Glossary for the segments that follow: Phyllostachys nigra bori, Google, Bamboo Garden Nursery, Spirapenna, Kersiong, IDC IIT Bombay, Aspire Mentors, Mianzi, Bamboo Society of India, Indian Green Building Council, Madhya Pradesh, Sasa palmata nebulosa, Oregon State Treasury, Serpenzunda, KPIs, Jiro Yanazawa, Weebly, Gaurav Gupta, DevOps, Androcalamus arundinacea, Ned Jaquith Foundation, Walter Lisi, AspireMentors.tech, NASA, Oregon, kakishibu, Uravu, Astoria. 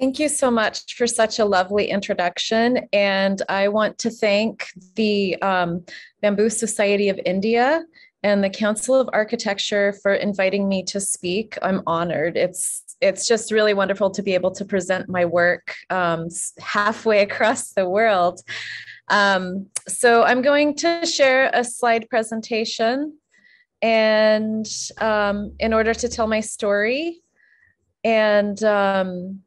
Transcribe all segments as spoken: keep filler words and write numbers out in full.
Thank you so much for such a lovely introduction. And I want to thank the um, Bamboo Society of India and the Council of Architecture for inviting me to speak. I'm honored. It's It's just really wonderful to be able to present my work um, halfway across the world. Um, so I'm going to share a slide presentation and um, in order to tell my story. And um,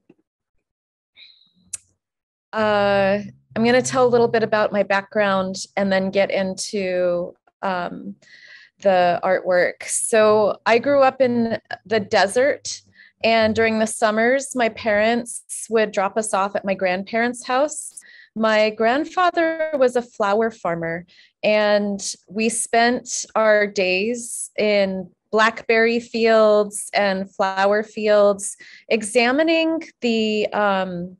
uh, I'm going to tell a little bit about my background and then get into um, the artwork. So I grew up in the desert. And during the summers, my parents would drop us off at my grandparents' house. My grandfather was a flower farmer, and we spent our days in blackberry fields and flower fields, examining the um,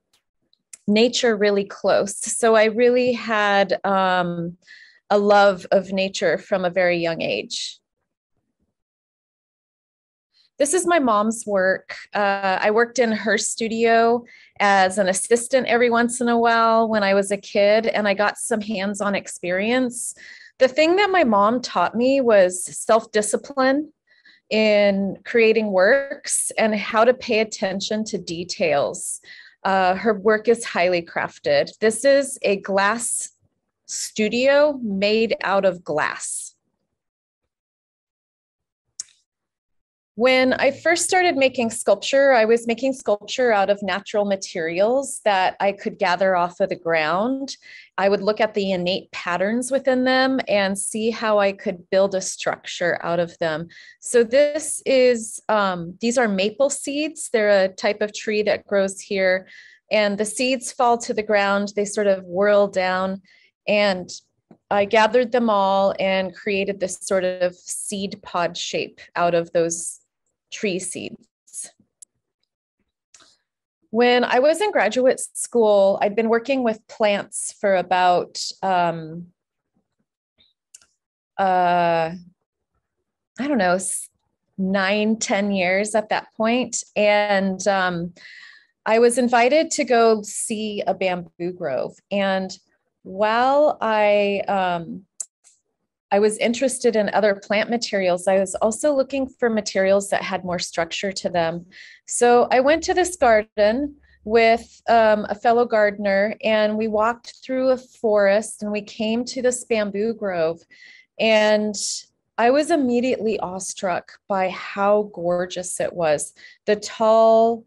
nature really close. So I really had um, a love of nature from a very young age. This is my mom's work. Uh, I worked in her studio as an assistant every once in a while when I was a kid, and I got some hands-on experience. The thing that my mom taught me was self-discipline in creating works and how to pay attention to details. Uh, her work is highly crafted. This is a glass studio made out of glass. When I first started making sculpture, I was making sculpture out of natural materials that I could gather off of the ground. I would look at the innate patterns within them and see how I could build a structure out of them. So this is, um, these are maple seeds. They're a type of tree that grows here, and the seeds fall to the ground. They sort of whirl down, and I gathered them all and created this sort of seed pod shape out of those tree seeds. When I was in graduate school, I'd been working with plants for about, um, uh, I don't know, nine, ten years at that point. And um, I was invited to go see a bamboo grove. And while I um, I was interested in other plant materials, I was also looking for materials that had more structure to them. So I went to this garden with um, a fellow gardener, and we walked through a forest and we came to this bamboo grove. And I was immediately awestruck by how gorgeous it was. The tall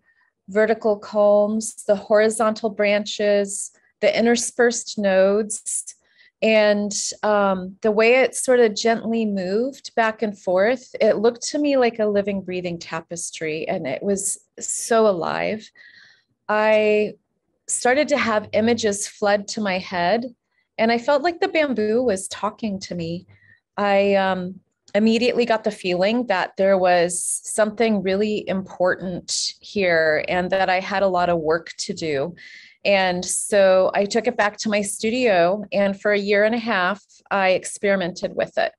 vertical culms, the horizontal branches, the interspersed nodes, and um, the way it sort of gently moved back and forth. It looked to me like a living, breathing tapestry, and it was so alive. I started to have images flood to my head, and I felt like the bamboo was talking to me. I um, immediately got the feeling that there was something really important here and that I had a lot of work to do. And so I took it back to my studio, and for a year and a half, I experimented with it.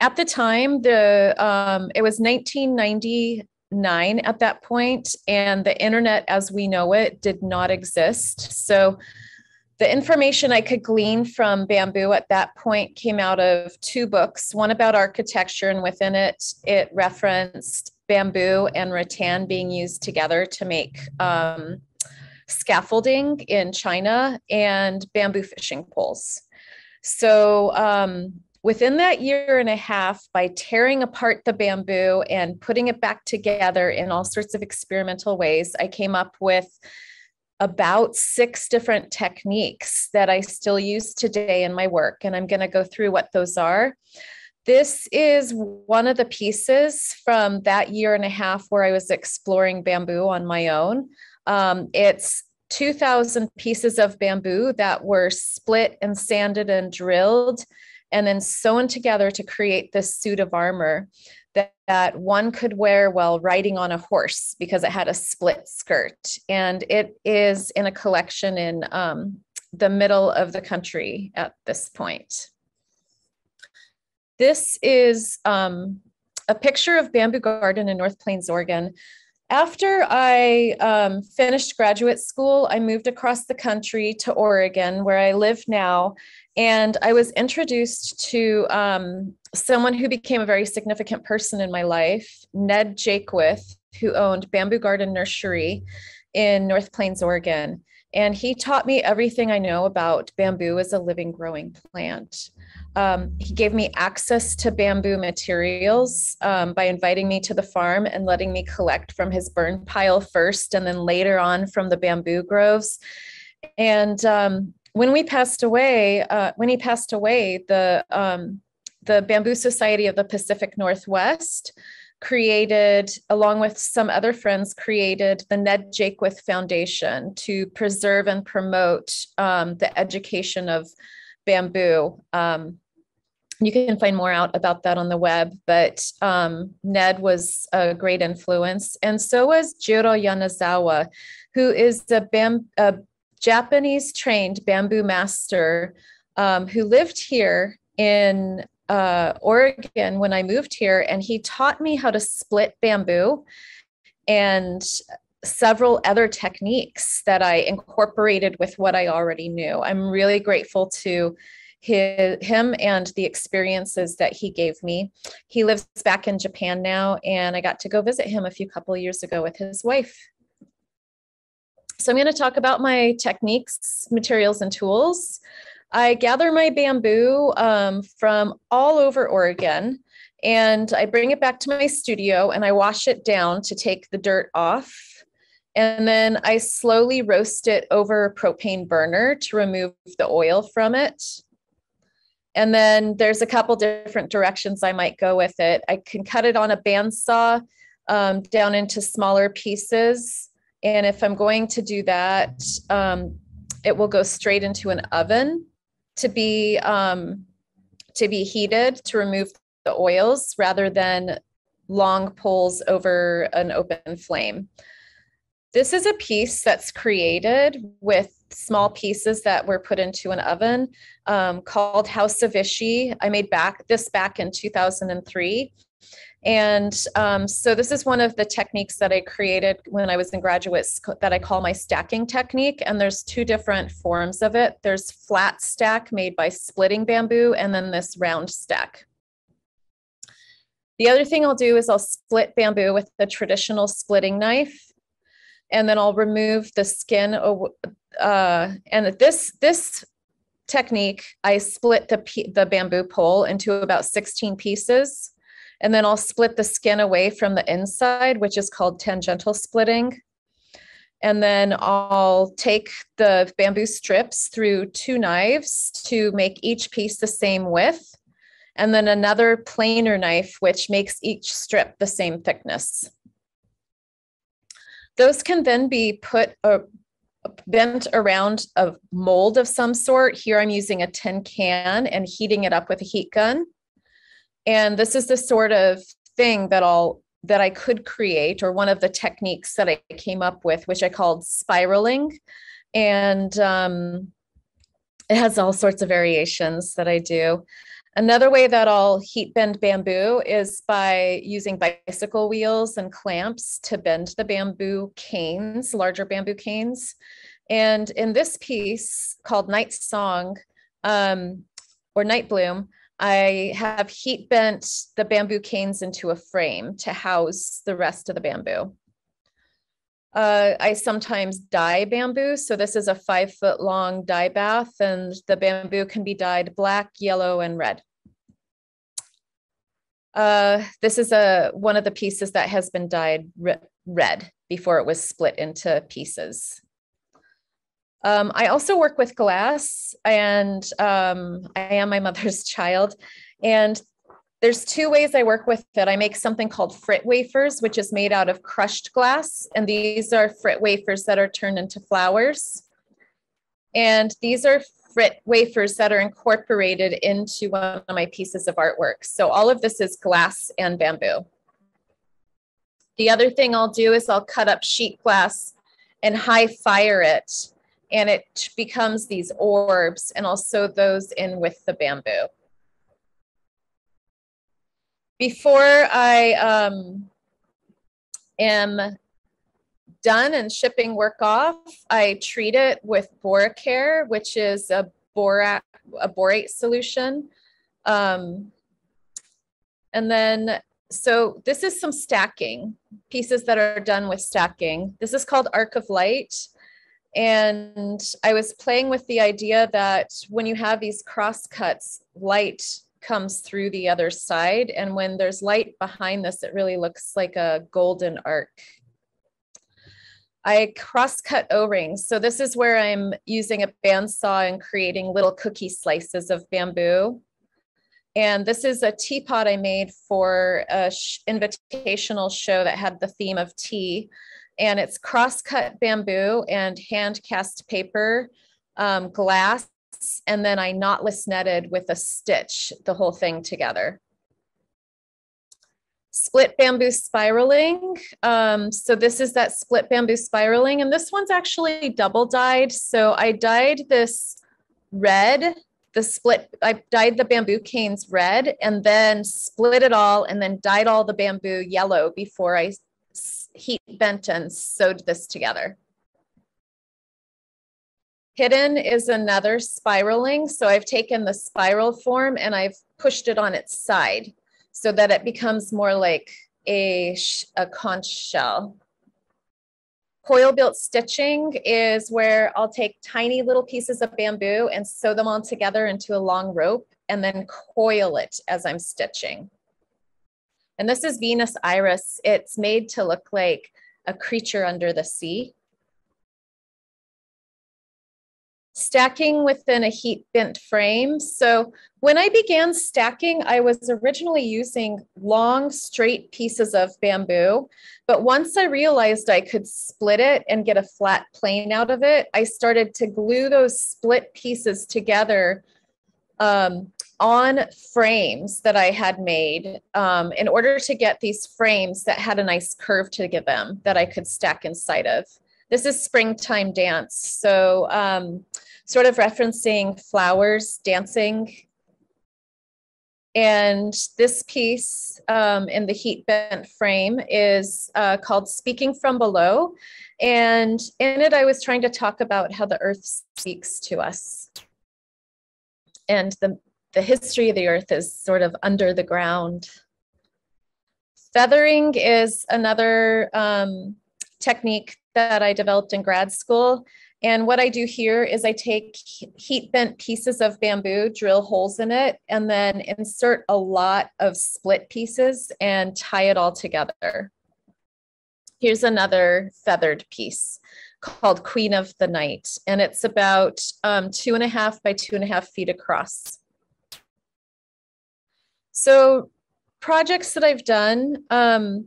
At the time, the um, it was nineteen ninety-nine at that point, and the internet as we know it did not exist. So the information I could glean from bamboo at that point came out of two books, one about architecture, and within it, it referenced bamboo and rattan being used together to make um, scaffolding in China and bamboo fishing poles. So um, within that year and a half, by tearing apart the bamboo and putting it back together in all sorts of experimental ways, I came up with about six different techniques that I still use today in my work. And I'm going to go through what those are. This is one of the pieces from that year and a half where I was exploring bamboo on my own. Um, it's two thousand pieces of bamboo that were split and sanded and drilled and then sewn together to create this suit of armor that, that one could wear while riding on a horse because it had a split skirt. And it is in a collection in um, the middle of the country at this point. This is um, a picture of Bamboo Garden in North Plains, Oregon. After I um, finished graduate school, I moved across the country to Oregon, where I live now. And I was introduced to um, someone who became a very significant person in my life, Ned Jaquith, who owned Bamboo Garden Nursery in North Plains, Oregon. And he taught me everything I know about bamboo as a living, growing plant. Um, he gave me access to bamboo materials um, by inviting me to the farm and letting me collect from his burn pile first, and then later on from the bamboo groves. And um, when we passed away, uh, when he passed away, the um, the Bamboo Society of the Pacific Northwest created, along with some other friends, created the Ned Jaquith Foundation to preserve and promote um, the education of bamboo. Um, you can find more out about that on the web, but um, Ned was a great influence. And so was Jiro Yanazawa, who is a, bam a Japanese-trained bamboo master um, who lived here in Uh, Oregon when I moved here, and he taught me how to split bamboo and several other techniques that I incorporated with what I already knew. I'm really grateful to his, him and the experiences that he gave me. He lives back in Japan now, and I got to go visit him a few couple of years ago with his wife. So I'm going to talk about my techniques, materials, and tools. I gather my bamboo um, from all over Oregon, and I bring it back to my studio and I wash it down to take the dirt off. And then I slowly roast it over a propane burner to remove the oil from it. And then there's a couple different directions I might go with it. I can cut it on a bandsaw um, down into smaller pieces. And if I'm going to do that, um, it will go straight into an oven to be um, to be heated to remove the oils, rather than long poles over an open flame. This is a piece that's created with small pieces that were put into an oven um, called House of Ishi. I made back this back in two thousand three. And um, so this is one of the techniques that I created when I was in graduate school that I call my stacking technique. And there's two different forms of it. There's flat stack made by splitting bamboo, and then this round stack. The other thing I'll do is I'll split bamboo with the traditional splitting knife, and then I'll remove the skin. Uh, and this, this technique, I split the, the bamboo pole into about sixteen pieces. And then I'll split the skin away from the inside, which is called tangential splitting. And then I'll take the bamboo strips through two knives to make each piece the same width, and then another planer knife, which makes each strip the same thickness. Those can then be put uh, bent around a mold of some sort. Here I'm using a tin can and heating it up with a heat gun. And this is the sort of thing that I'll that I could create, or one of the techniques that I came up with, which I called spiraling. And um, it has all sorts of variations that I do. Another way that I'll heat bend bamboo is by using bicycle wheels and clamps to bend the bamboo canes, larger bamboo canes. And in this piece called Night Song um, or Night Bloom, I have heat bent the bamboo canes into a frame to house the rest of the bamboo. Uh, I sometimes dye bamboo. So this is a five foot long dye bath, and the bamboo can be dyed black, yellow, and red. Uh, this is a, one of the pieces that has been dyed red before it was split into pieces. Um, I also work with glass, and um, I am my mother's child. And there's two ways I work with it. I make something called frit wafers, which is made out of crushed glass. And these are frit wafers that are turned into flowers. And these are frit wafers that are incorporated into one of my pieces of artwork. So all of this is glass and bamboo. The other thing I'll do is I'll cut up sheet glass and high fire it, and it becomes these orbs, and I'll sew those in with the bamboo. Before I um, am done and shipping work off, I treat it with BoraCare, which is a borate, a borate solution. Um, and then, so this is some stacking, pieces that are done with stacking. This is called Arc of Light. And I was playing with the idea that when you have these cross cuts, light comes through the other side. And when there's light behind this, it really looks like a golden arc. I cross-cut O-rings. So this is where I'm using a bandsaw and creating little cookie slices of bamboo. And this is a teapot I made for an sh invitational show that had the theme of tea. And it's cross-cut bamboo and hand-cast paper, um, glass, and then I knotless netted with a stitch the whole thing together. Split bamboo spiraling. Um, so this is that split bamboo spiraling, and this one's actually double dyed. So I dyed this red, the split, I dyed the bamboo canes red and then split it all and then dyed all the bamboo yellow before I heat bent and sewed this together. Hidden is another spiraling. So I've taken the spiral form and I've pushed it on its side, so that it becomes more like a, a conch shell. Coil-built stitching is where I'll take tiny little pieces of bamboo and sew them all together into a long rope and then coil it as I'm stitching. And this is Venus Iris. It's made to look like a creature under the sea. Stacking within a heat bent frame. So when I began stacking, I was originally using long straight pieces of bamboo, but once I realized I could split it and get a flat plane out of it, I started to glue those split pieces together um, on frames that I had made um, in order to get these frames that had a nice curve to give them that I could stack inside of. This is Springtime Dance, so um, sort of referencing flowers dancing. And this piece um, in the heat bent frame is uh, called Speaking From Below. And in it, I was trying to talk about how the earth speaks to us. And the, the history of the earth is sort of under the ground. Feathering is another um, technique that I developed in grad school. And what I do here is I take heat bent pieces of bamboo, drill holes in it, and then insert a lot of split pieces and tie it all together. Here's another feathered piece called Queen of the Night. And it's about um, two and a half by two and a half feet across. So projects that I've done, um,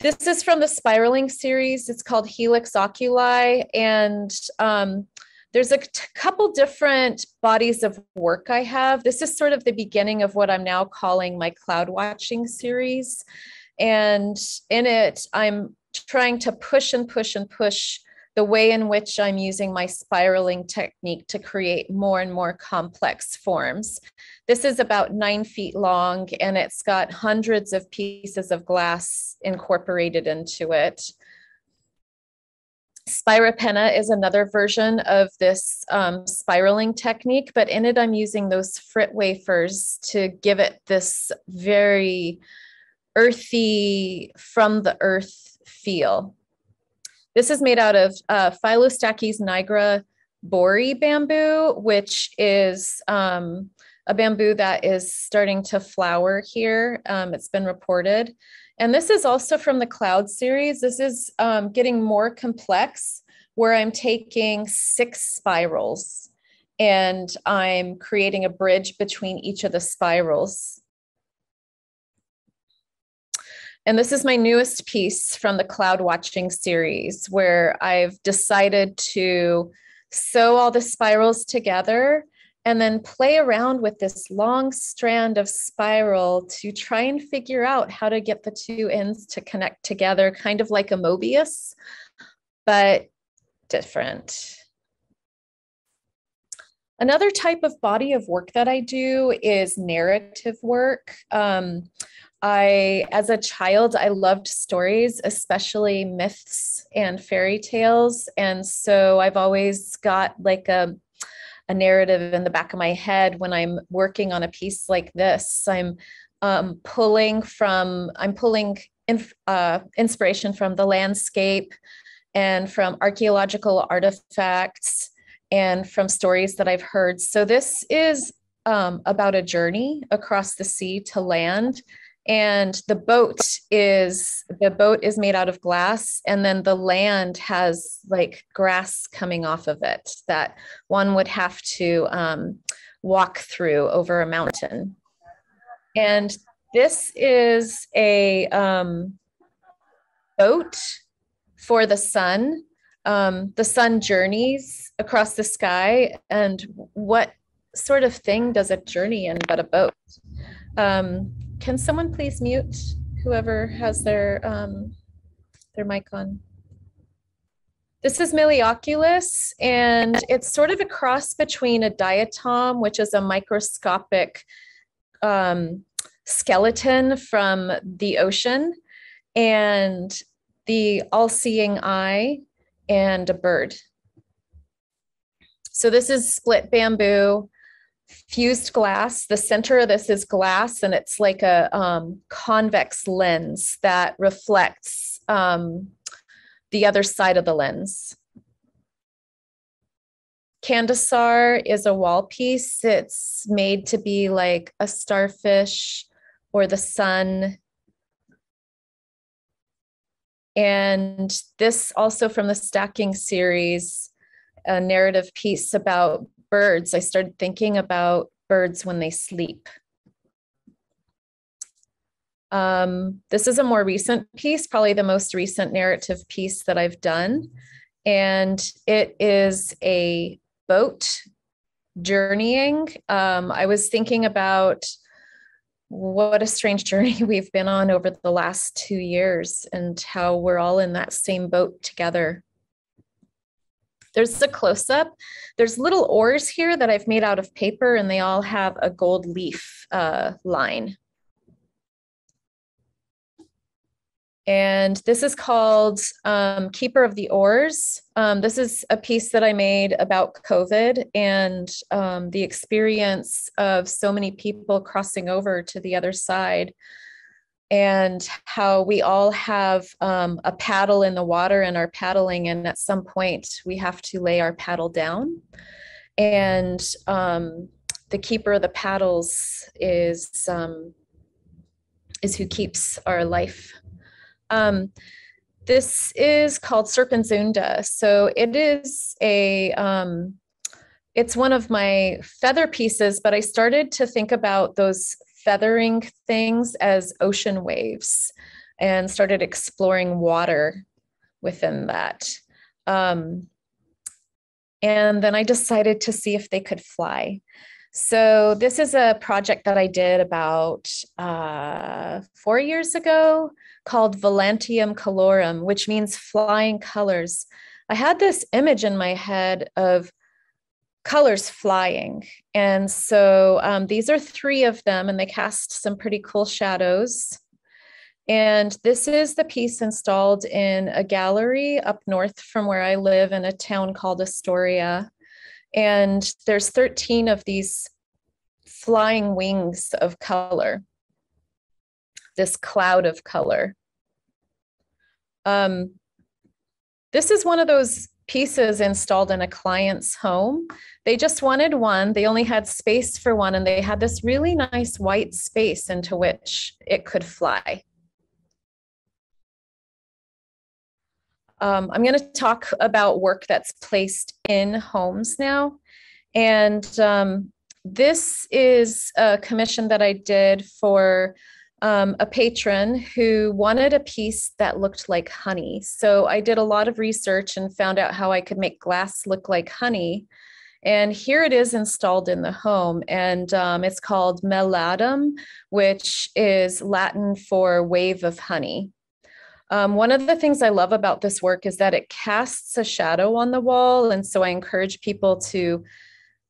this is from the spiraling series. It's called Helix Oculi. And um, there's a couple different bodies of work I have. This is sort of the beginning of what I'm now calling my cloud watching series. And in it, I'm trying to push and push and push the way in which I'm using my spiraling technique to create more and more complex forms. This is about nine feet long and it's got hundreds of pieces of glass incorporated into it. Spirapenna is another version of this um, spiraling technique, but in it I'm using those frit wafers to give it this very earthy, from the earth feel. This is made out of uh, Phyllostachys nigra bori bamboo, which is um, a bamboo that is starting to flower here. Um, it's been reported. And this is also from the cloud series. This is um, getting more complex, where I'm taking six spirals and I'm creating a bridge between each of the spirals. And this is my newest piece from the cloud watching series, where I've decided to sew all the spirals together and then play around with this long strand of spiral to try and figure out how to get the two ends to connect together, kind of like a Mobius, but different. Another type of body of work that I do is narrative work. Um, I, as a child, I loved stories, especially myths and fairy tales. And so I've always got like a, a narrative in the back of my head when I'm working on a piece like this. I'm um, pulling from, I'm pulling in, uh, inspiration from the landscape and from archaeological artifacts and from stories that I've heard. So this is um, about a journey across the sea to land. And the boat is, the boat is made out of glass, and then the land has like grass coming off of it that one would have to um, walk through over a mountain. And this is a um, boat for the sun. Um, the sun journeys across the sky, and what sort of thing does it journey in but a boat? Um, Can someone please mute whoever has their um, their mic on? This is Milioculus, and it's sort of a cross between a diatom, which is a microscopic um, skeleton from the ocean, and the all-seeing eye, and a bird. So this is split bamboo, fused glass. The center of this is glass, and it's like a um, convex lens that reflects um, the other side of the lens. Candesar is a wall piece. It's made to be like a starfish or the sun. And this also from the stacking series, a narrative piece about birds. I started thinking about birds when they sleep. Um, this is a more recent piece, probably the most recent narrative piece that I've done. And it is a boat journeying. Um, I was thinking about what a strange journey we've been on over the last two years and how we're all in that same boat together. There's a close-up. There's little oars here that I've made out of paper, and they all have a gold leaf uh, line. And this is called um, Keeper of the Oars. Um, this is a piece that I made about COVID and um, the experience of so many people crossing over to the other side, and how we all have um, a paddle in the water and are paddling, and at some point we have to lay our paddle down. And um, the keeper of the paddles is, um, is who keeps our life. Um, this is called Serpenzunda. So it is a, um, it's one of my feather pieces, but I started to think about those feathering things as ocean waves and started exploring water within that. Um, and then I decided to see if they could fly. So this is a project that I did about uh, four years ago called Volantium Colorum, which means flying colors. I had this image in my head of colors flying. And so um, these are three of them, and they cast some pretty cool shadows. And this is the piece installed in a gallery up north from where I live in a town called Astoria. And there's thirteen of these flying wings of color, this cloud of color. Um, this is one of those pieces installed in a client's home. They just wanted one. They only had space for one, and they had this really nice white space into which it could fly. Um, I'm going to talk about work that's placed in homes now. And um, this is a commission that I did for Um, a patron who wanted a piece that looked like honey. So I did a lot of research and found out how I could make glass look like honey. And here it is installed in the home. And um, it's called Meladum, which is Latin for wave of honey. Um, one of the things I love about this work is that it casts a shadow on the wall. And so I encourage people to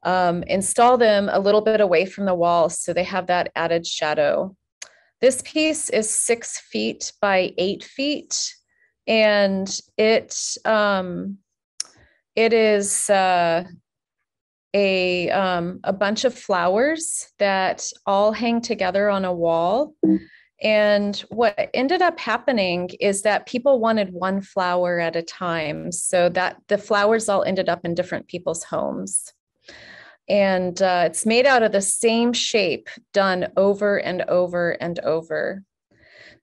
um, install them a little bit away from the wall so they have that added shadow. This piece is six feet by eight feet, and it um, it is uh, a um, a bunch of flowers that all hang together on a wall. And what ended up happening is that people wanted one flower at a time, so that the flowers all ended up in different people's homes. And uh, it's made out of the same shape done over and over and over.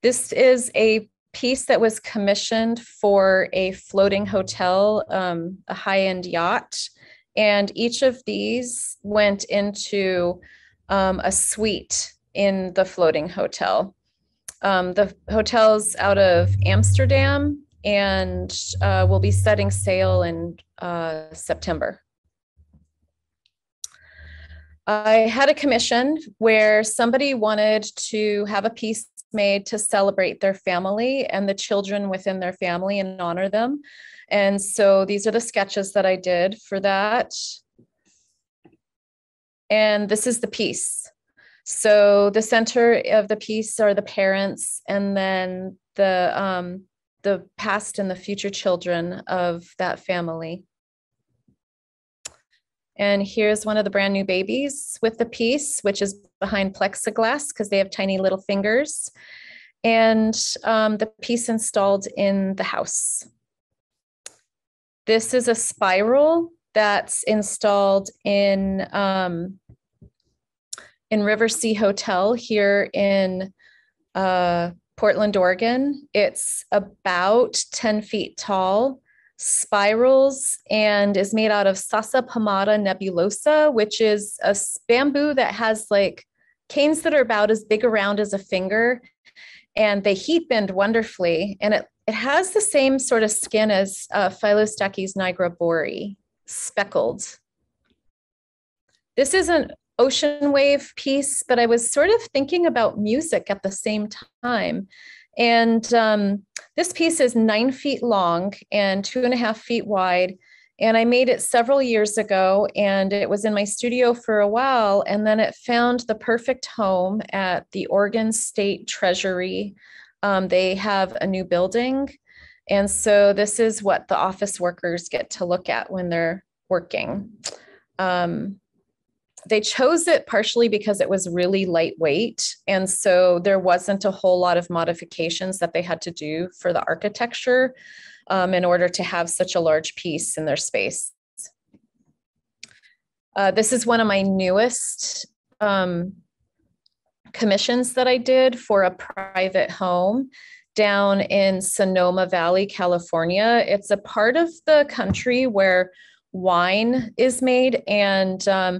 This is a piece that was commissioned for a floating hotel, um, a high-end yacht. And each of these went into um, a suite in the floating hotel. Um, the hotel's out of Amsterdam, and uh, will be setting sail in uh, September. I had a commission where somebody wanted to have a piece made to celebrate their family and the children within their family and honor them. And so these are the sketches that I did for that. And this is the piece. So the center of the piece are the parents, and then the, um, the past and the future children of that family. And here's one of the brand new babies with the piece, which is behind plexiglass because they have tiny little fingers. And um, the piece installed in the house. This is a spiral that's installed in um, in River Sea Hotel here in uh, Portland, Oregon. It's about ten feet tall, spirals, and is made out of Sasa palmata nebulosa, which is a bamboo that has like canes that are about as big around as a finger, and they heat bend wonderfully. And it, it has the same sort of skin as uh, Phyllostachys nigra bori, speckled. This is an ocean wave piece, but I was sort of thinking about music at the same time. And um, this piece is nine feet long and two and a half feet wide. And I made it several years ago, and it was in my studio for a while. And then it found the perfect home at the Oregon State Treasury. Um, they have a new building. And so this is what the office workers get to look at when they're working. Um, They chose it partially because it was really lightweight, and so there wasn't a whole lot of modifications that they had to do for the architecture um, in order to have such a large piece in their space. Uh, this is one of my newest um, commissions that I did for a private home down in Sonoma Valley, California. It's a part of the country where wine is made, and um,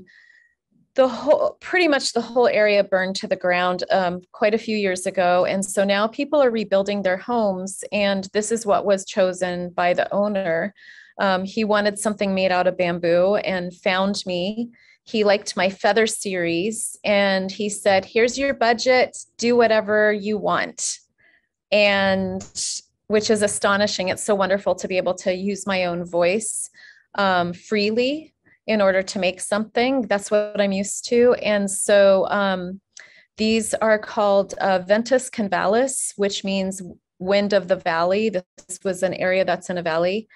The whole, pretty much the whole area burned to the ground um, quite a few years ago. And so now people are rebuilding their homes, and this is what was chosen by the owner. Um, he wanted something made out of bamboo and found me. He liked my feather series, and he said, here's your budget, do whatever you want. And which is astonishing. It's so wonderful to be able to use my own voice um, freely in order to make something. That's what I'm used to. And so um, these are called uh, Ventus Convalis, which means wind of the valley. This was an area that's in a valley.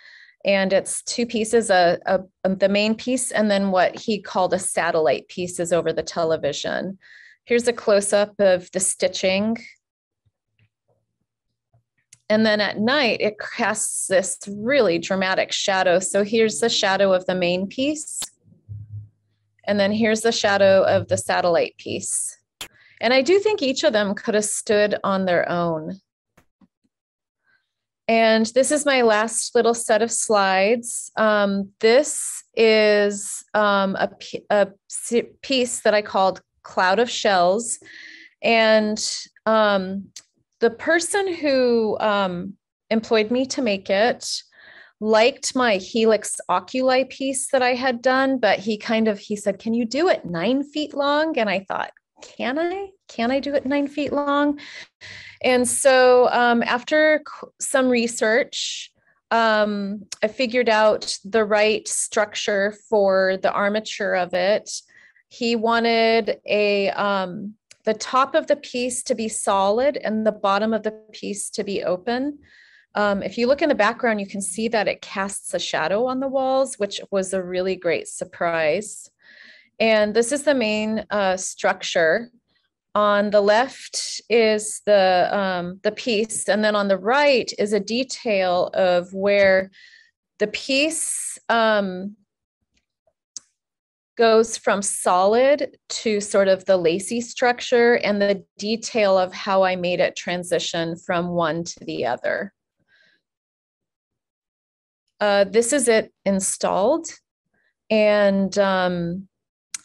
And it's two pieces, a, a, the main piece, and then what he called a satellite piece is over the television. Here's a close-up of the stitching. And then at night, it casts this really dramatic shadow. So here's the shadow of the main piece. And then here's the shadow of the satellite piece. And I do think each of them could have stood on their own. And this is my last little set of slides. Um, this is um, a, a piece that I called Cloud of Shells. And um, The person who um, employed me to make it liked my helix oculi piece that I had done, but he kind of, he said, can you do it nine feet long? And I thought, can I? Can I do it nine feet long? And so um, after some research, um, I figured out the right structure for the armature of it. He wanted a... Um, the top of the piece to be solid and the bottom of the piece to be open. Um, if you look in the background, you can see that it casts a shadow on the walls, which was a really great surprise. And this is the main uh, structure. On the left is the, um, the piece, and then on the right is a detail of where the piece um, goes from solid to sort of the lacy structure, and the detail of how I made it transition from one to the other. Uh, this is it installed, and um,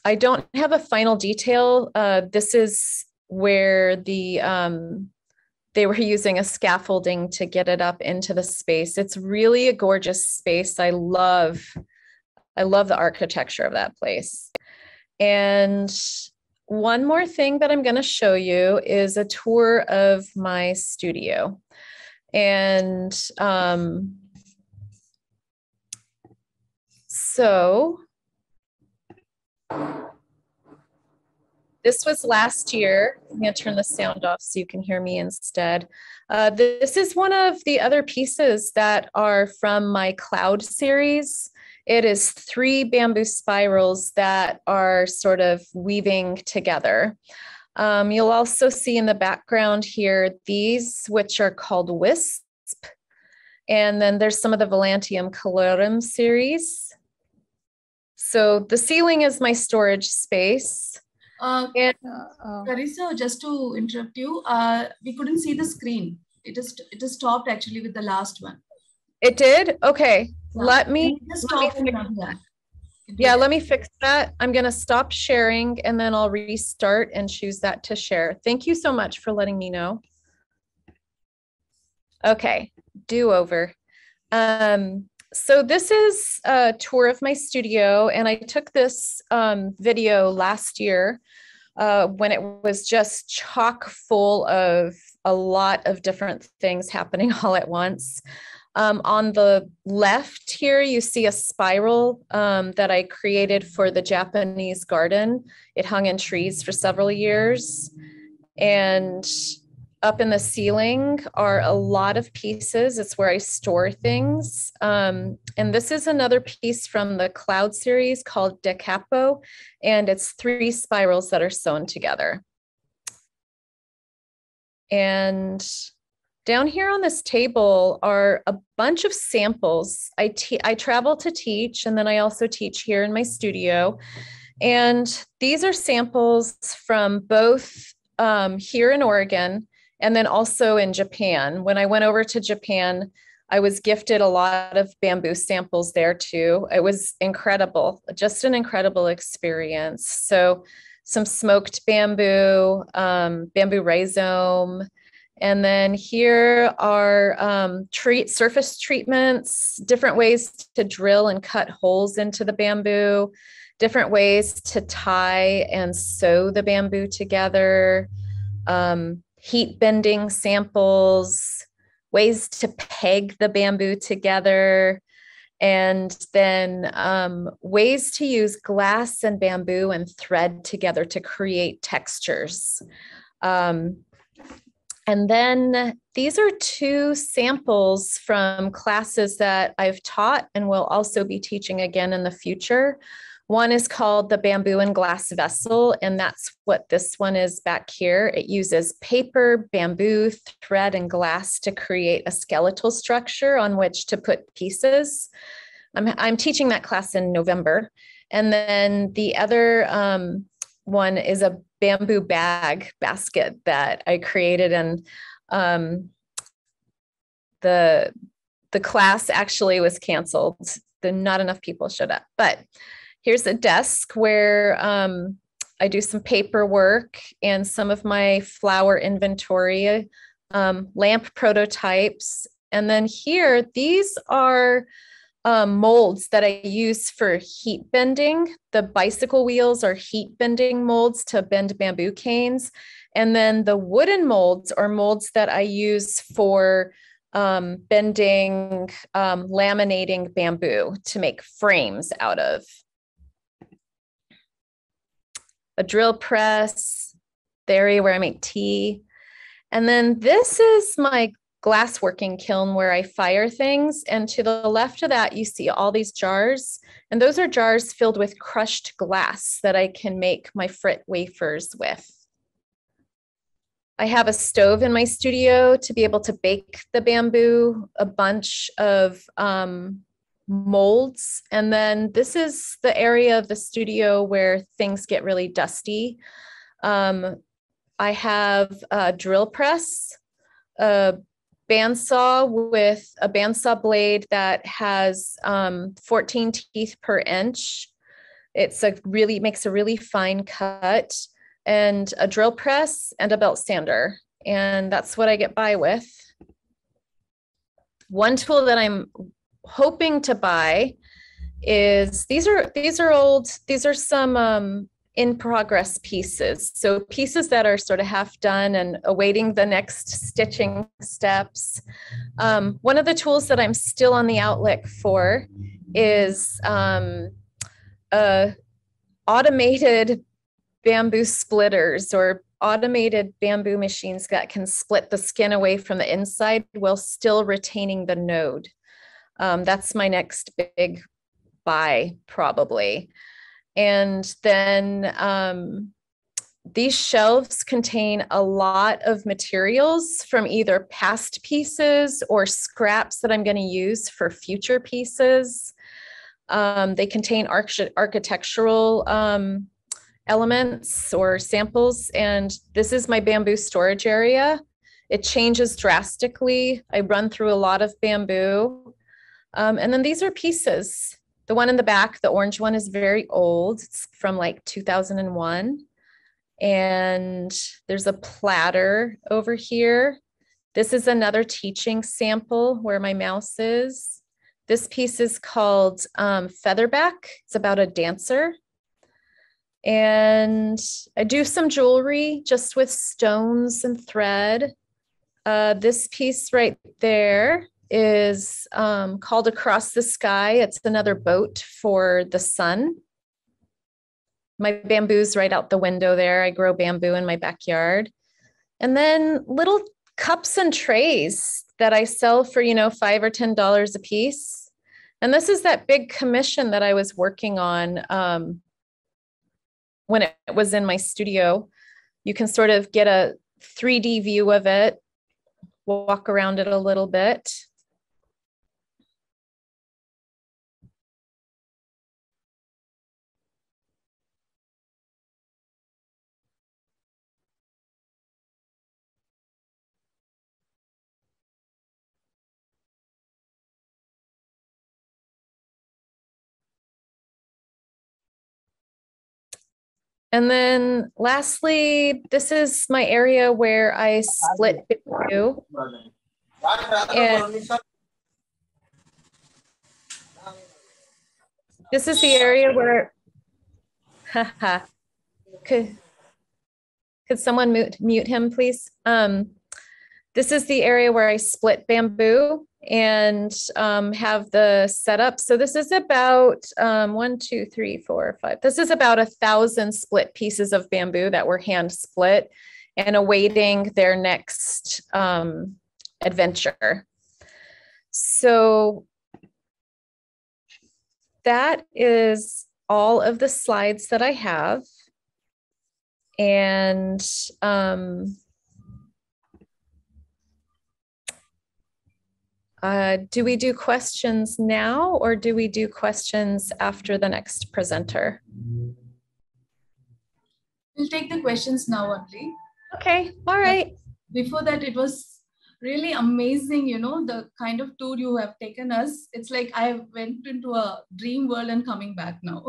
I don't have a final detail. Uh, this is where the um, they were using a scaffolding to get it up into the space. It's really a gorgeous space. I love, I love the architecture of that place. And one more thing that I'm going to show you is a tour of my studio, and um, so. This was last year. I'm going to turn the sound off so you can hear me instead. Uh, this is one of the other pieces that are from my cloud series. It is three bamboo spirals that are sort of weaving together. Um, you'll also see in the background here these, which are called Wisp. And then there's some of the Volantium colorum series. So the ceiling is my storage space. Uh, and, uh, Carissa, just to interrupt you, uh, we couldn't see the screen. It is it is stopped actually with the last one. It did? Okay. Yeah. Let me, just let stop me fix that. Yeah, let me fix that. I'm going to stop sharing and then I'll restart and choose that to share. Thank you so much for letting me know. Okay, do over. Um, So this is a tour of my studio, and I took this um, video last year uh, when it was just chock full of a lot of different things happening all at once. Um, on the left here, you see a spiral um, that I created for the Japanese garden. It hung in trees for several years, and up in the ceiling are a lot of pieces. It's where I store things. Um, and this is another piece from the cloud series called De Capo, and it's three spirals that are sewn together. And down here on this table are a bunch of samples. I, I travel to teach, and then I also teach here in my studio. And these are samples from both um, here in Oregon, and then also in Japan. When I went over to Japan, I was gifted a lot of bamboo samples there too. It was incredible, just an incredible experience. So some smoked bamboo, um, bamboo rhizome, and then here are um, treat surface treatments, different ways to drill and cut holes into the bamboo, different ways to tie and sew the bamboo together. Um, heat bending samples, ways to peg the bamboo together, and then um, ways to use glass and bamboo and thread together to create textures. Um, and then these are two samples from classes that I've taught and will also be teaching again in the future. One is called the Bamboo and Glass Vessel, and that's what this one is back here. It uses paper, bamboo, thread, and glass to create a skeletal structure on which to put pieces. I'm, I'm teaching that class in November. And then the other um, one is a bamboo bag basket that I created, and um, the, the class actually was canceled. The, not enough people showed up, but here's a desk where um, I do some paperwork and some of my flower inventory, um, lamp prototypes. And then here, these are um, molds that I use for heat bending. The bicycle wheels are heat bending molds to bend bamboo canes. And then the wooden molds are molds that I use for um, bending, um, laminating bamboo to make frames out of. A drill press, the area where I make tea. And then this is my glassworking kiln where I fire things. And to the left of that, you see all these jars. And those are jars filled with crushed glass that I can make my frit wafers with. I have a stove in my studio to be able to bake the bamboo, a bunch of um, molds. And then this is the area of the studio where things get really dusty. Um, I have a drill press, a bandsaw with a bandsaw blade that has um, fourteen teeth per inch. It's a really makes a really fine cut, and a drill press and a belt sander. And that's what I get by with. One tool that I'm hoping to buy is, these are, these are old, these are some um, in progress pieces. So pieces that are sort of half done and awaiting the next stitching steps. Um, one of the tools that I'm still on the outlook for is um, uh, automated bamboo splitters or automated bamboo machines that can split the skin away from the inside while still retaining the node. Um, that's my next big buy probably. And then um, these shelves contain a lot of materials from either past pieces or scraps that I'm going to use for future pieces. Um, they contain arch architectural um, elements or samples. And this is my bamboo storage area. It changes drastically. I run through a lot of bamboo. Um, and then these are pieces. The one in the back, the orange one, is very old. It's from like two thousand one. And there's a platter over here. This is another teaching sample where my mouse is. This piece is called um, Featherback. It's about a dancer. And I do some jewelry just with stones and thread. Uh, this piece right there is um, called Across the Sky. It's another boat for the sun. My bamboo's right out the window there. I grow bamboo in my backyard. And then little cups and trays that I sell for, you know, five or ten dollars a piece. And this is that big commission that I was working on um, when it was in my studio. You can sort of get a three D view of it, walk around it a little bit. And then lastly, this is my area where I split bamboo. And this is the area where, haha, could, could someone mute, mute him, please? Um, this is the area where I split bamboo and um, have the setup. So this is about um, one, two, three, four, five. This is about a thousand split pieces of bamboo that were hand split and awaiting their next um, adventure. So that is all of the slides that I have. And um, Uh, do we do questions now, or do we do questions after the next presenter? We'll take the questions now only. Okay, all right. But before that, it was really amazing, you know, the kind of tour you have taken us. It's like I went into a dream world and coming back now.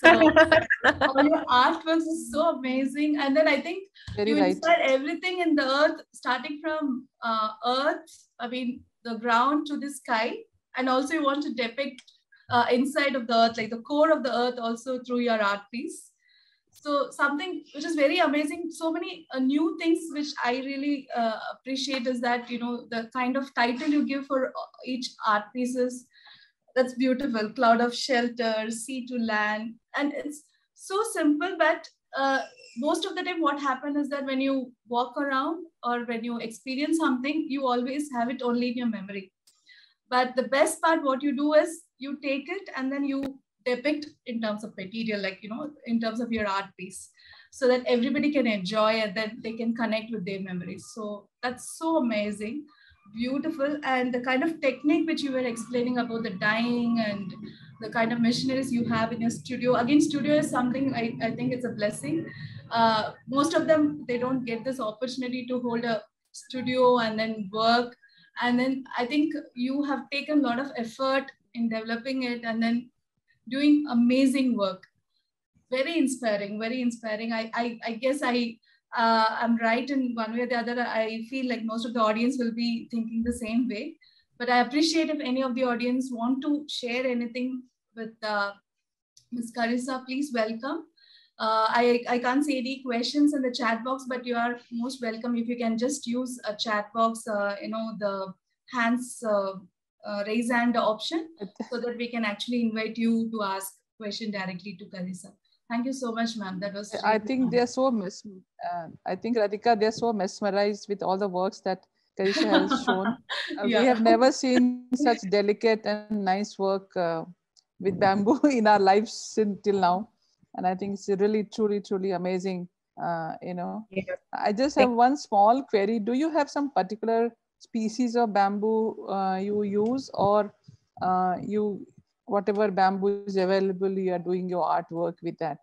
So all your art was so amazing. And then I think very you right. Inspired everything in the earth, starting from uh, earth, I mean, the ground to the sky, and also you want to depict uh, inside of the earth, like the core of the earth also through your art piece. So something which is very amazing, so many uh, new things which I really uh, appreciate is that, you know, the kind of title you give for each art pieces, that's beautiful. Cloud of shelter, sea to land, and it's so simple, but uh, most of the time what happens is that when you walk around or when you experience something, you always have it only in your memory. But the best part, what you do is you take it and then you depict in terms of material, like, you know, in terms of your art piece, so that everybody can enjoy and then they can connect with their memories. So that's so amazing, beautiful. And the kind of technique which you were explaining about the dyeing and the kind of machineries you have in your studio. Again, studio is something I, I think it's a blessing. Uh, most of them, they don't get this opportunity to hold a studio and then work. And then I think you have taken a lot of effort in developing it and then doing amazing work. Very inspiring, very inspiring. I, I, I guess I, uh, I'm right in one way or the other. I feel like most of the audience will be thinking the same way. But I appreciate if any of the audience want to share anything with uh, Miz Karisa, please welcome. Uh, I, I can't see any questions in the chat box, but you are most welcome if you can just use a chat box, uh, you know, the hands, uh, uh, raise hand option, so that we can actually invite you to ask question directly to Karisa. Thank you so much, ma'am. That was. I think they're so, mes uh, I think Radhika, they're so mesmerized with all the works that Karisa has shown. Uh, yeah. We have never seen such delicate and nice work uh, with bamboo in our lives till now. And I think it's really, truly, truly amazing, uh, you know. Yeah. I just have one small query. Do you have some particular species of bamboo uh, you use, or uh, you, whatever bamboo is available, you are doing your artwork with that?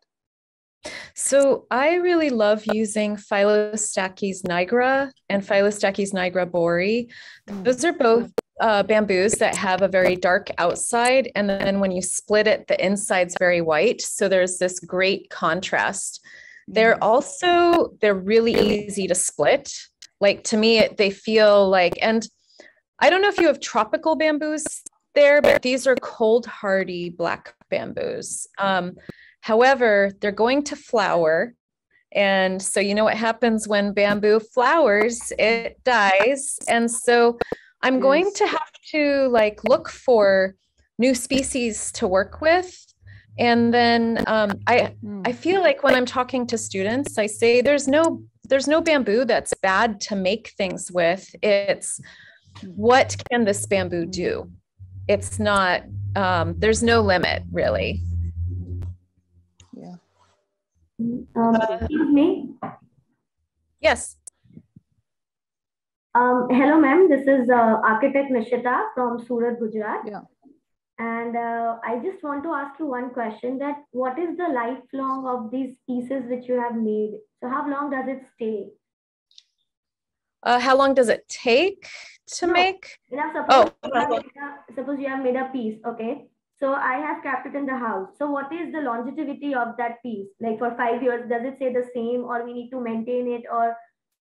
So I really love using Phyllostachys nigra and Phyllostachys nigra bori. Those are both uh, bamboos that have a very dark outside, and then when you split it, the inside's very white. So there's this great contrast. They're also, they're really easy to split. Like, to me, they feel like, and I don't know if you have tropical bamboos there, but these are cold hardy black bamboos. Um, However, they're going to flower. And so you know what happens when bamboo flowers, it dies. And so I'm yes. going to have to like look for new species to work with. And then um, I, I feel like when I'm talking to students, I say there's no, there's no bamboo that's bad to make things with. It's what can this bamboo do? It's not, um, there's no limit really. Um, excuse me. Yes. Um, hello, ma'am. This is uh, architect Nishita from Surat, Gujarat. Yeah. And uh, I just want to ask you one question: that what is the lifelong of these pieces which you have made? So, how long does it stay? Uh, how long does it take to no. make? You know, suppose, oh. you have made a, suppose you have made a piece, okay? So I have kept it in the house. So what is the longevity of that piece? Like for five years, does it say the same, or we need to maintain it, or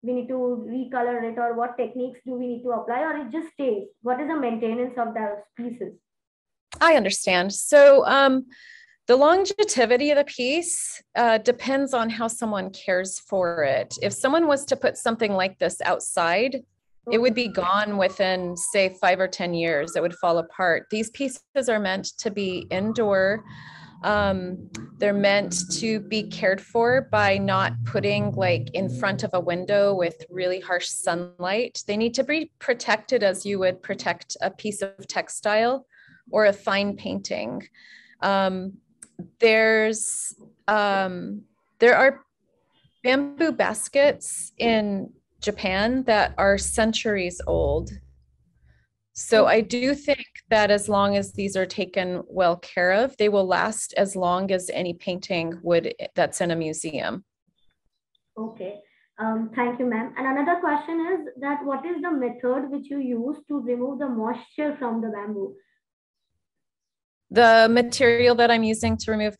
we need to recolor it, or what techniques do we need to apply, or it just stays? What is the maintenance of those pieces? I understand. So um, the longevity of the piece uh, depends on how someone cares for it. If someone was to put something like this outside, it would be gone within, say, five or ten years. It would fall apart. These pieces are meant to be indoor. Um, they're meant to be cared for by not putting like in front of a window with really harsh sunlight. They need to be protected as you would protect a piece of textile or a fine painting. Um, there's, um, there are bamboo baskets in Japan that are centuries old. So I do think that as long as these are taken well care of, they will last as long as any painting would that's in a museum. Okay, um, thank you, ma'am. And another question is that what is the method which you use to remove the moisture from the bamboo? The material that I'm using to remove?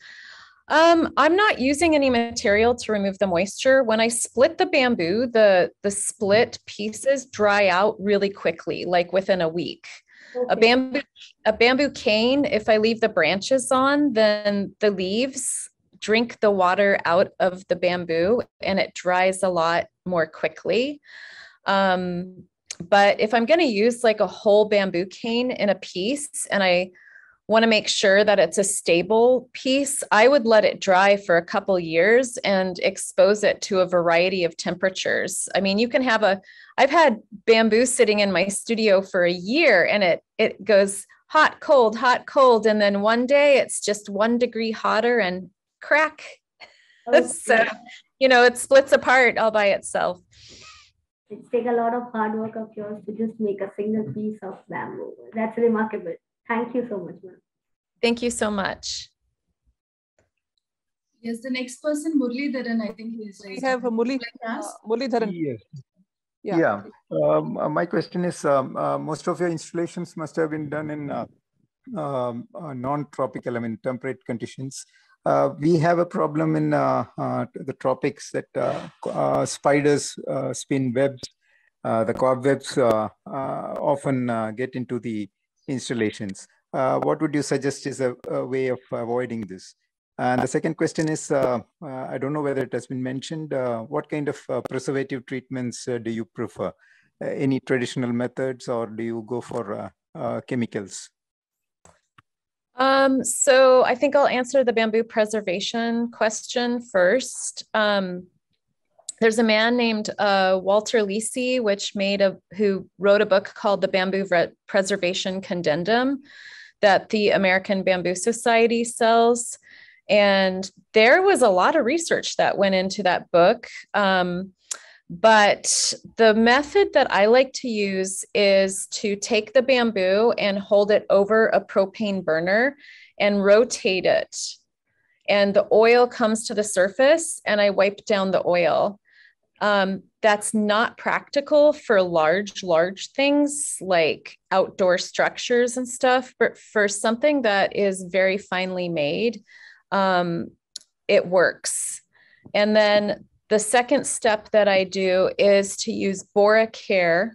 Um, I'm not using any material to remove the moisture. When I split the bamboo, the, the split pieces dry out really quickly, like within a week. Okay. A bamboo, a bamboo cane, if I leave the branches on, then the leaves drink the water out of the bamboo and it dries a lot more quickly. Um, but if I'm going to use like a whole bamboo cane in a piece, and I want to make sure that it's a stable piece, I would let it dry for a couple years and expose it to a variety of temperatures. I mean, you can have a, I've had bamboo sitting in my studio for a year and it, it goes hot, cold, hot, cold. And then one day it's just one degree hotter and crack. Oh, so, you know, it splits apart all by itself. It's take a lot of hard work of yours to just make a single piece of bamboo. That's remarkable. Thank you so much, ma'am. Thank you so much. Yes, the next person, Murli Dharan, I think he is right. We have a Murli, uh, Murli Dharan. Yes. Yeah. yeah. Um, uh, my question is, um, uh, most of your installations must have been done in uh, um, uh, non-tropical, I mean, temperate conditions. Uh, we have a problem in uh, uh, the tropics that uh, uh, spiders uh, spin webs. Uh, the cobwebs uh, uh, often uh, get into the installations. Uh, what would you suggest is a, a way of avoiding this? And the second question is, uh, uh, I don't know whether it has been mentioned, uh, what kind of uh, preservative treatments uh, do you prefer? Uh, any traditional methods, or do you go for uh, uh, chemicals? Um, so I think I'll answer the bamboo preservation question first. Um, There's a man named uh, Walter Lisi, which made a who wrote a book called The Bamboo Re Preservation Condendum that the American Bamboo Society sells. And there was a lot of research that went into that book. Um, but the method that I like to use is to take the bamboo and hold it over a propane burner and rotate it. And the oil comes to the surface and I wipe down the oil. Um, that's not practical for large, large things like outdoor structures and stuff, but for something that is very finely made, um, it works. And then the second step that I do is to use BoraCare,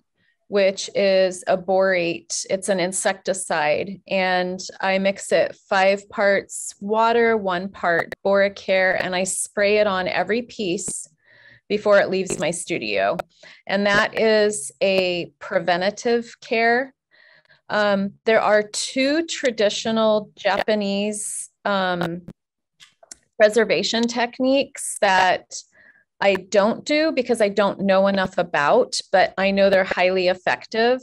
which is a borate. It's an insecticide. And I mix it five parts water, one part BoraCare, and I spray it on every piece before it leaves my studio. And that is a preventative care. Um, there are two traditional Japanese um, preservation techniques that I don't do because I don't know enough about, but I know they're highly effective.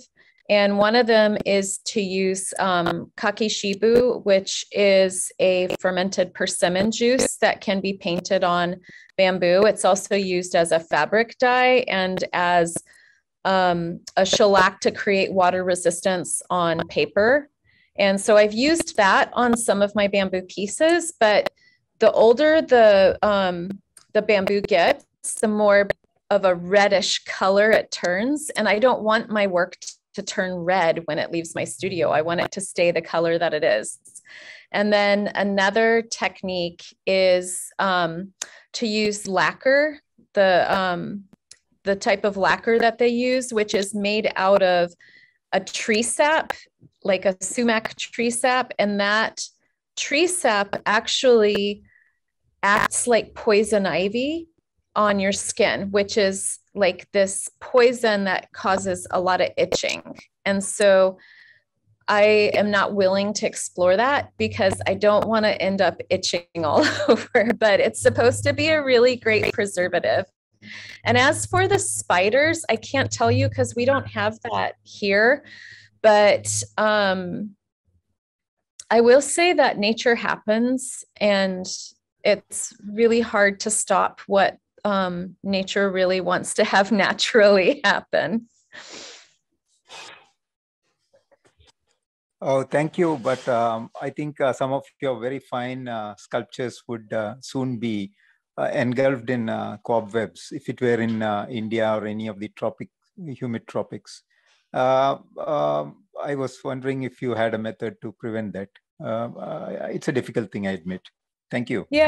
And one of them is to use um, kakishibu, which is a fermented persimmon juice that can be painted on bamboo. It's also used as a fabric dye and as um, a shellac to create water resistance on paper. And so I've used that on some of my bamboo pieces, but the older the um, the bamboo gets, the more of a reddish color it turns. And I don't want my work to turn red when it leaves my studio. I want it to stay the color that it is. And then another technique is um, to use lacquer, the, um, the type of lacquer that they use, which is made out of a tree sap, like a sumac tree sap. And that tree sap actually acts like poison ivy on your skin, which is like this poison that causes a lot of itching. And so I am not willing to explore that because I don't want to end up itching all over, but it's supposed to be a really great preservative. And as for the spiders, I can't tell you because we don't have that here, but um, I will say that nature happens, and it's really hard to stop what um, nature really wants to have naturally happen. Oh, thank you. But um, I think uh, some of your very fine uh, sculptures would uh, soon be uh, engulfed in uh, cobwebs if it were in uh, India or any of the tropic, humid tropics. Uh, um, I was wondering if you had a method to prevent that. Uh, uh, it's a difficult thing, I admit. Thank you. Yeah,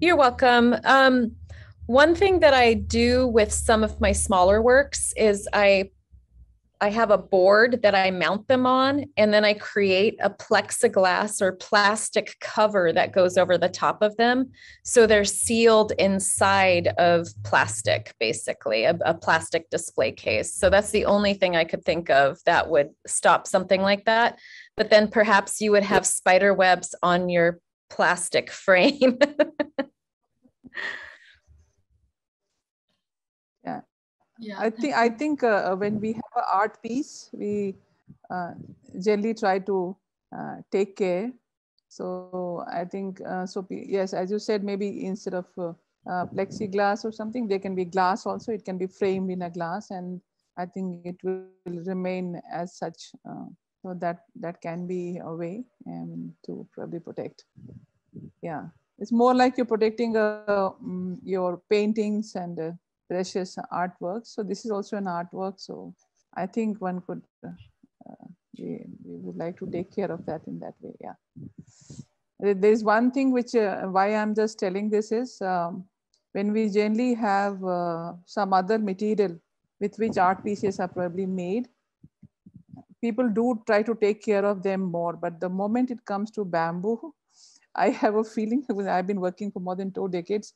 you're welcome. Um, one thing that I do with some of my smaller works is I I have a board that I mount them on, and then I create a plexiglass or plastic cover that goes over the top of them. So they're sealed inside of plastic, basically a, a plastic display case. So that's the only thing I could think of that would stop something like that. But then perhaps you would have spider webs on your plastic frame. Yeah. I think I think uh, when we have an art piece, we uh, generally try to uh, take care. So I think uh, so. Yes, as you said, maybe instead of uh, uh, plexiglass or something, there can be glass also. It can be framed in a glass, and I think it will remain as such. Uh, so that that can be a way um, to probably protect. Yeah, it's more like you're protecting uh, um, your paintings and. Uh, precious artwork. So this is also an artwork. So I think one could, uh, we, we would like to take care of that in that way. Yeah. There's one thing which, uh, why I'm just telling this is, um, when we generally have uh, some other material with which art pieces are probably made, people do try to take care of them more. But the moment it comes to bamboo, I have a feeling, I've been working for more than two decades,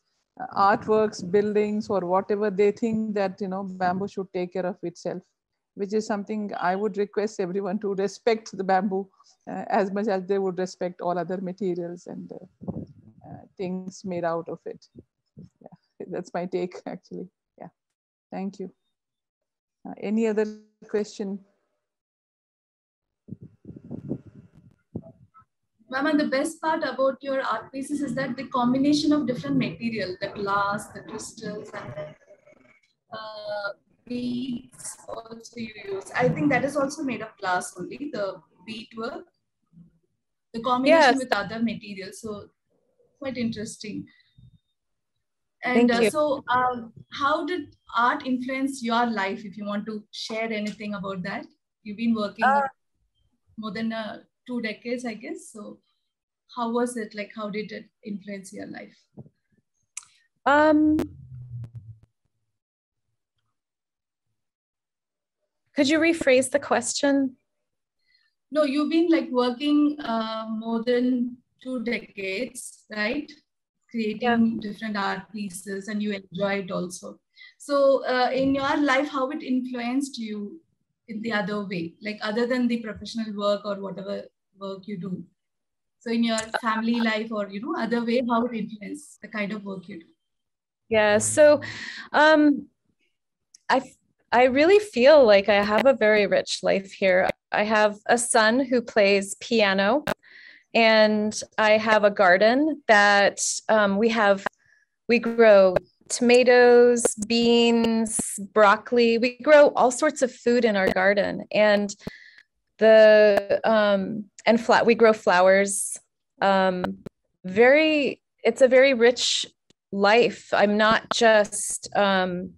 artworks, buildings, or whatever, they think that, you know, bamboo should take care of itself, which is something I would request everyone to respect the bamboo uh, as much as they would respect all other materials and uh, uh, things made out of it. Yeah, that's my take actually. Yeah, thank you. Uh, any other question? Ma'am, and the best part about your art pieces is that the combination of different material, the glass, the crystals, and the uh, beads also you use. I think that is also made of glass only, the beadwork, the combination yes. with other materials. So quite interesting. And Thank uh, you. so uh, how did art influence your life? If you want to share anything about that, you've been working uh, more than a two decades, I guess. So how was it? Like, how did it influence your life? Um, could you rephrase the question? No, you've been like working uh, more than two decades, right? Creating yeah. different art pieces, and you enjoy it also. So uh, in your life, how it influenced you in the other way, like other than the professional work or whatever work you do. So in your family life or, you know, other way, how it influences the kind of work you do. Yeah. So um, I, I really feel like I have a very rich life here. I have a son who plays piano, and I have a garden that um, we have, we grow tomatoes, beans, broccoli. We grow all sorts of food in our garden, and the um, and flat. We grow flowers. Um, very, it's a very rich life. I'm not just um,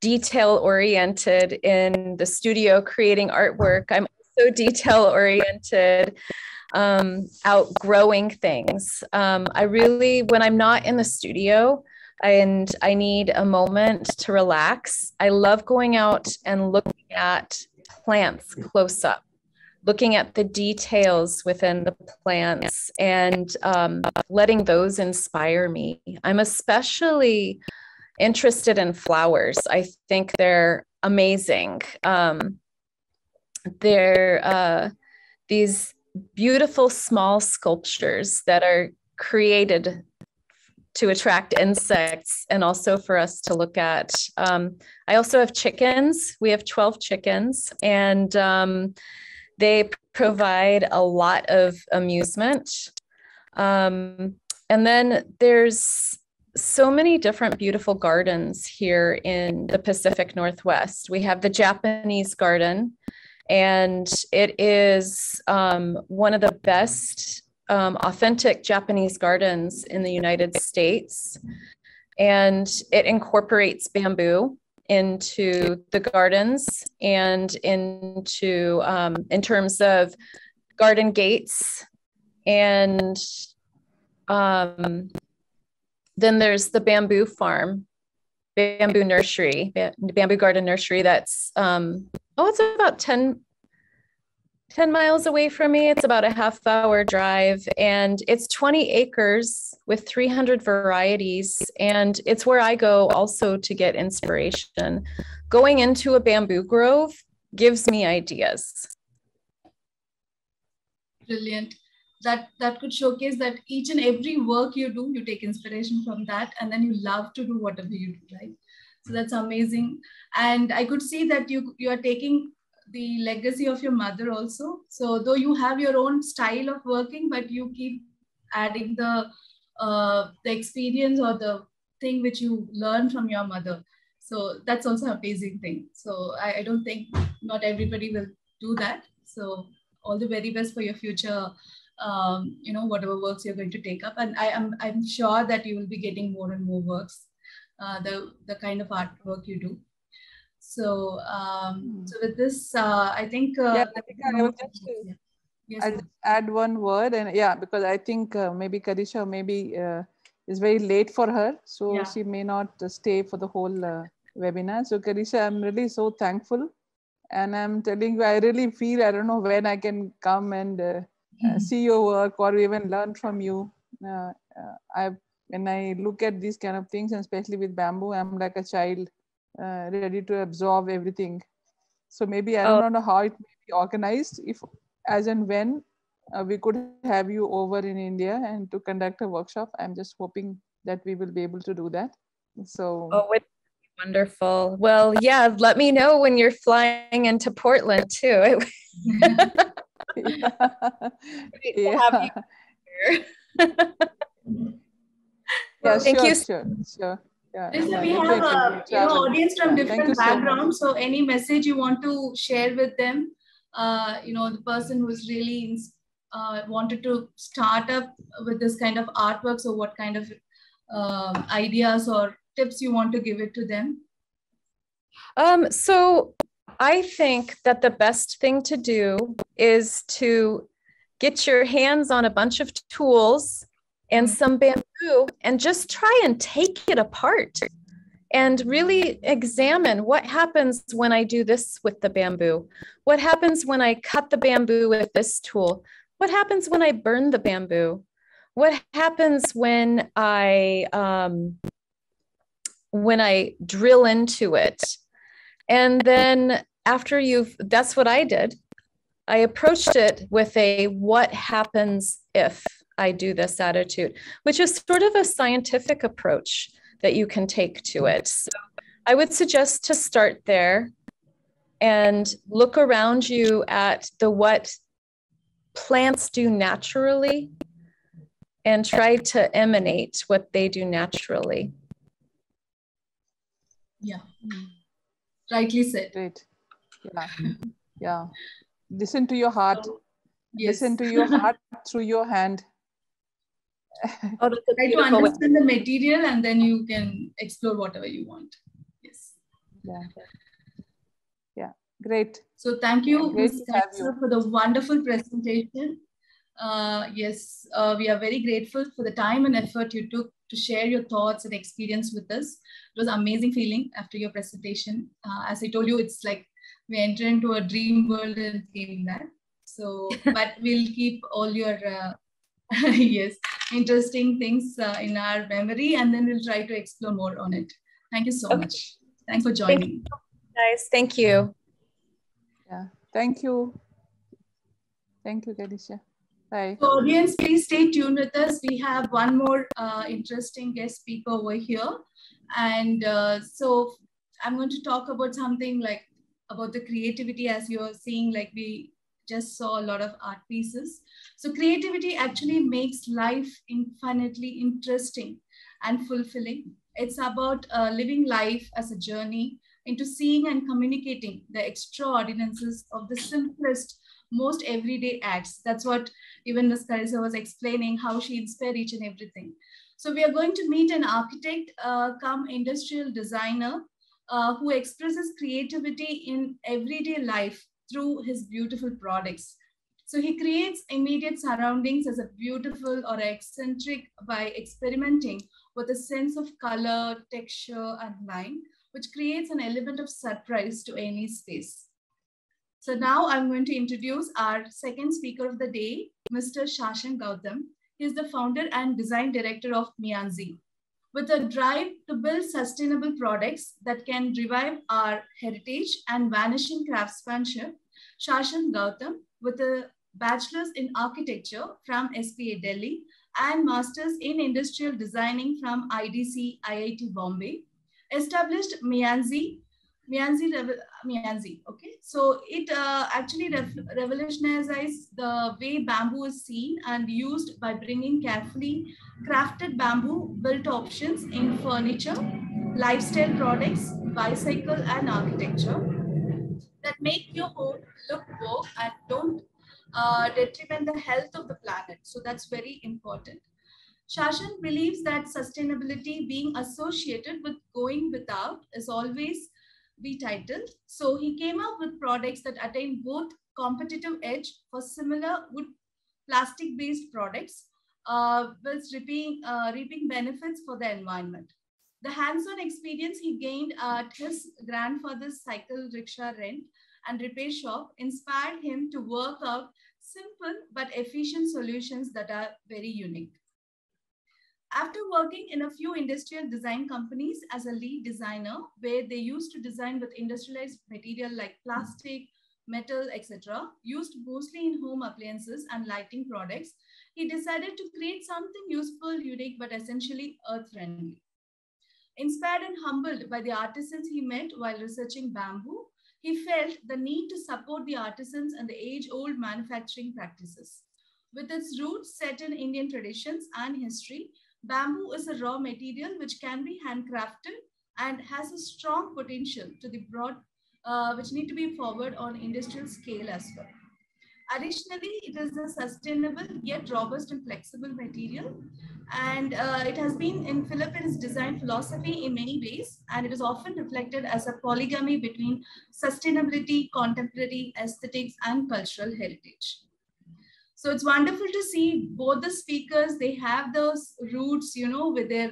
detail oriented in the studio creating artwork. I'm also detail oriented. Um, out growing things. Um, I really, when I'm not in the studio, and I need a moment to relax, I love going out and looking at plants close up, looking at the details within the plants, and um, letting those inspire me. I'm especially interested in flowers. I think they're amazing. Um, they're uh, these beautiful small sculptures that are created to attract insects and also for us to look at. Um, I also have chickens. We have twelve chickens, and um, they provide a lot of amusement. Um, and then there's so many different beautiful gardens here in the Pacific Northwest. We have the Japanese garden, and it is um, one of the best Um, authentic Japanese gardens in the United States, and it incorporates bamboo into the gardens and into um, in terms of garden gates. And um, then there's the bamboo farm, bamboo nursery, bamboo garden nursery that's um, oh, it's about ten, ten miles away from me. It's about a half hour drive, and it's twenty acres with three hundred varieties. And it's where I go also to get inspiration. Going into a bamboo grove gives me ideas. Brilliant. That, that could showcase that each and every work you do, you take inspiration from that, and then you love to do whatever you do, right? So that's amazing. And I could see that you, you are taking the legacy of your mother also. So though you have your own style of working, but you keep adding the, uh, the experience or the thing which you learn from your mother. So that's also an amazing thing. So I, I don't think not everybody will do that. So all the very best for your future, um, you know, whatever works you're going to take up. And I am, I'm sure that you will be getting more and more works, uh, the, the kind of artwork you do. So, um, so with this, uh, I think, uh, yeah, I think I would just, yeah. Yes, I'll just add one word, and yeah, because I think uh, maybe Karisha maybe uh, is very late for her. So yeah, she may not stay for the whole uh, webinar. So Karisha, I'm really so thankful. And I'm telling you, I really feel, I don't know when I can come and uh, mm-hmm. uh, see your work or even learn from you. Uh, uh, I've, when I look at these kind of things, and especially with bamboo, I'm like a child uh, ready to absorb everything. So maybe, I don't oh. know how it may be organized, if as and when uh, we could have you over in India and to conduct a workshop. I'm just hoping that we will be able to do that. So. Oh, wait. Wonderful. Well, yeah, let me know when you're flying into Portland too. Yeah. Great to have you here. Yeah, thank sure, you. Sure, sure. Yeah, Listen, yeah, we have an you know, audience from yeah, different backgrounds, so, so any message you want to share with them, uh, you know, the person who's really uh, wanted to start up with this kind of artwork, so what kind of uh, ideas or tips you want to give it to them? Um, so I think that the best thing to do is to get your hands on a bunch of tools and some bamboo and just try and take it apart and really examine what happens when I do this with the bamboo. What happens when I cut the bamboo with this tool? What happens when I burn the bamboo? What happens when I... Um, when I drill into it? And then after you've, that's what I did. I approached it with a, what happens if I do this attitude, which is sort of a scientific approach that you can take to it. So I would suggest to start there and look around you at the, what plants do naturally, and try to emanate what they do naturally. Yeah, rightly said. Great. Yeah, yeah. Listen to your heart. Oh, yes. Listen to your heart through your hand. Or try to understand way. the material, and then you can explore whatever you want. Yes. Yeah. Yeah. Great. So thank you, Miz Katsu, for the wonderful presentation. Uh, yes, uh, we are very grateful for the time and effort you took to share your thoughts and experience with us. It was an amazing feeling after your presentation. Uh, as I told you, it's like we enter into a dream world and came back. So, but we'll keep all your uh, yes, interesting things uh, in our memory, and then we'll try to explore more on it. Thank you so okay. much. Thanks for joining. Thank you, guys. Thank you. Yeah. Thank you. Thank you, Gadisha. Hi. So audience, please stay tuned with us. We have one more uh, interesting guest speaker over here. And uh, so I'm going to talk about something like about the creativity, as you're seeing, like we just saw a lot of art pieces. So creativity actually makes life infinitely interesting and fulfilling. It's about uh, living life as a journey into seeing and communicating the extraordinances of the simplest, most everyday acts. That's what even Miz Karisa was explaining, how she inspired each and everything. So we are going to meet an architect, uh, come industrial designer, uh, who expresses creativity in everyday life through his beautiful products. So he creates immediate surroundings as a beautiful or eccentric by experimenting with a sense of color, texture, and line, which creates an element of surprise to any space. So now I'm going to introduce our second speaker of the day, Mister Shashank Gautam. He is the founder and design director of Mianzi. With a drive to build sustainable products that can revive our heritage and vanishing craftsmanship, Shashank Gautam, with a bachelor's in architecture from S P A Delhi and master's in industrial designing from I D C I I T Bombay, established Mianzi, Mianzi, Mianzi, okay? So it uh, actually revolutionizes the way bamboo is seen and used by bringing carefully crafted bamboo built options in furniture, lifestyle products, bicycle and architecture that make your home look woke and don't Uh, detriment the health of the planet. So that's very important. Shashank believes that sustainability being associated with going without is always be titled. So he came up with products that attain both competitive edge for similar wood plastic-based products, uh, whilst reaping, uh, reaping benefits for the environment. The hands-on experience he gained at his grandfather's cycle rickshaw rent and repair shop inspired him to work out simple but efficient solutions that are very unique. After working in a few industrial design companies as a lead designer, where they used to design with industrialized material like plastic, metal, et cetera, used mostly in home appliances and lighting products, he decided to create something useful, unique, but essentially earth-friendly. Inspired and humbled by the artisans he met while researching bamboo, he felt the need to support the artisans and the age-old manufacturing practices. With its roots set in Indian traditions and history, bamboo is a raw material which can be handcrafted and has a strong potential to the broad, uh, which need to be forward on industrial scale as well. Additionally, it is a sustainable yet robust and flexible material. And uh, it has been in Philippines design philosophy in many ways, and it is often reflected as a polygamy between sustainability, contemporary aesthetics, and cultural heritage. So it's wonderful to see both the speakers, they have those roots, you know, with their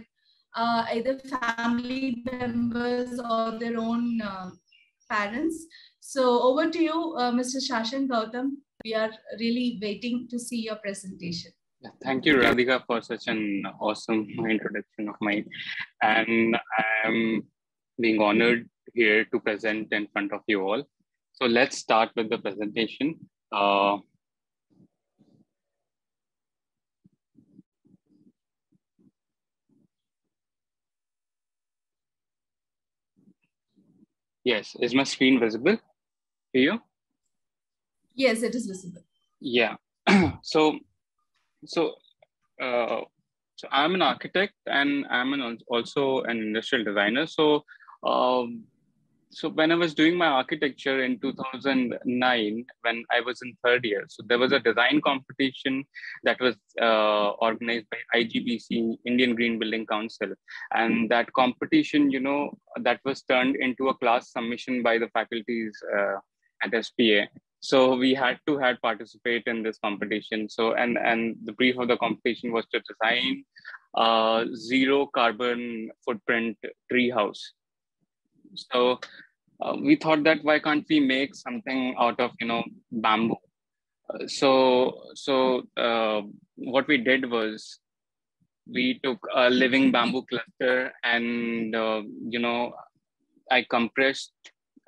uh, either family members or their own uh, parents. So over to you, uh, Mister Shashank Gautam. We are really waiting to see your presentation. Yeah, thank you, Radhika, for such an awesome introduction of mine. And I'm being honored here to present in front of you all. So let's start with the presentation. Uh, yes, is my screen visible to you? Yes, it is visible. Yeah. so. So, uh, so I'm an architect and I'm an, also an industrial designer. So, um, so when I was doing my architecture in two thousand nine, when I was in third year, so there was a design competition that was uh, organized by I G B C, Indian Green Building Council. And that competition, you know, that was turned into a class submission by the faculties uh, at S P A. So we had to had participate in this competition. So and and the brief of the competition was to design uh, zero carbon footprint tree house. So uh, we thought that why can't we make something out of you know bamboo? Uh, so so uh, what we did was we took a living bamboo cluster and uh, you know I compressed.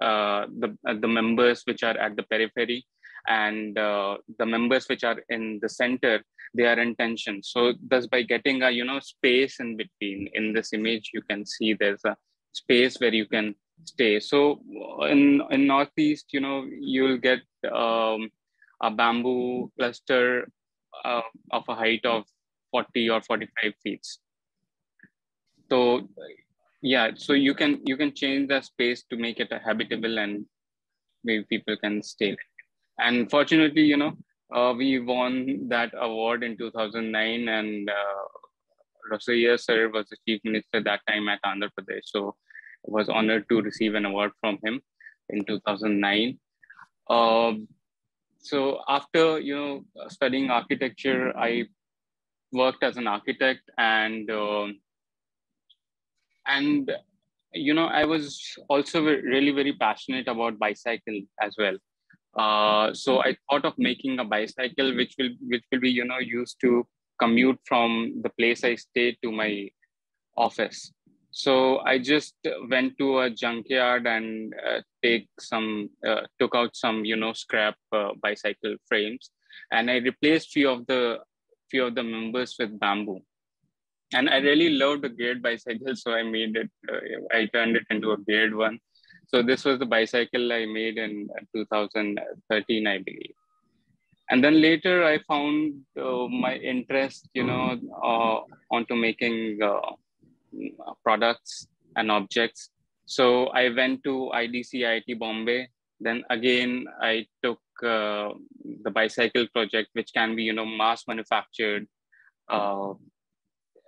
Uh, the uh, the members which are at the periphery and uh, the members which are in the center, they are in tension. So thus by getting a you know space in between, in this image you can see there's a space where you can stay. So in in Northeast, you know you'll get um, a bamboo cluster uh, of a height of forty or forty-five feet. So. Yeah, so you can you can change the space to make it a habitable and maybe people can stay. And fortunately, you know, uh, we won that award in two thousand nine, and uh, Rosaiya sir was the chief minister that time at Andhra Pradesh, so I was honored to receive an award from him in two thousand nine. Uh, so after you know studying architecture, I worked as an architect and. Uh, And, you know, I was also really very passionate about bicycle as well. Uh, so I thought of making a bicycle, which will which will be you know used to commute from the place I stay to my office. So I just went to a junkyard and uh, take some uh, took out some you know scrap uh, bicycle frames, and I replaced few of the few of the members with bamboo. And I really loved the geared bicycle, so I made it. Uh, I turned it into a geared one. So this was the bicycle I made in two thousand thirteen, I believe. And then later I found uh, my interest, you know, uh, onto making uh, products and objects. So I went to I D C I I T Bombay. Then again, I took uh, the bicycle project, which can be, you know, mass manufactured uh,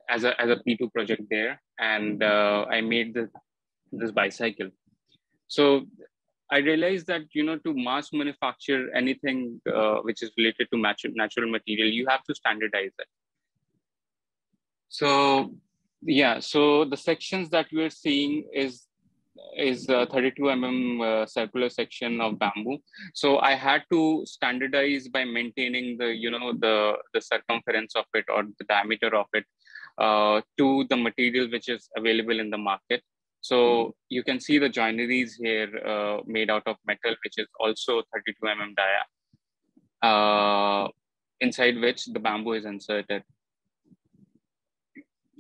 as a, as a P two project there. And uh, I made the, this bicycle. So I realized that, you know, to mass manufacture anything uh, which is related to natural material, you have to standardize it. So, yeah, so the sections that we're seeing is, is a thirty-two millimeter uh, circular section of bamboo. So I had to standardize by maintaining the, you know, the, the circumference of it or the diameter of it uh, to the material which is available in the market. So you can see the joineries here uh, made out of metal, which is also thirty-two millimeter dia, uh, inside which the bamboo is inserted.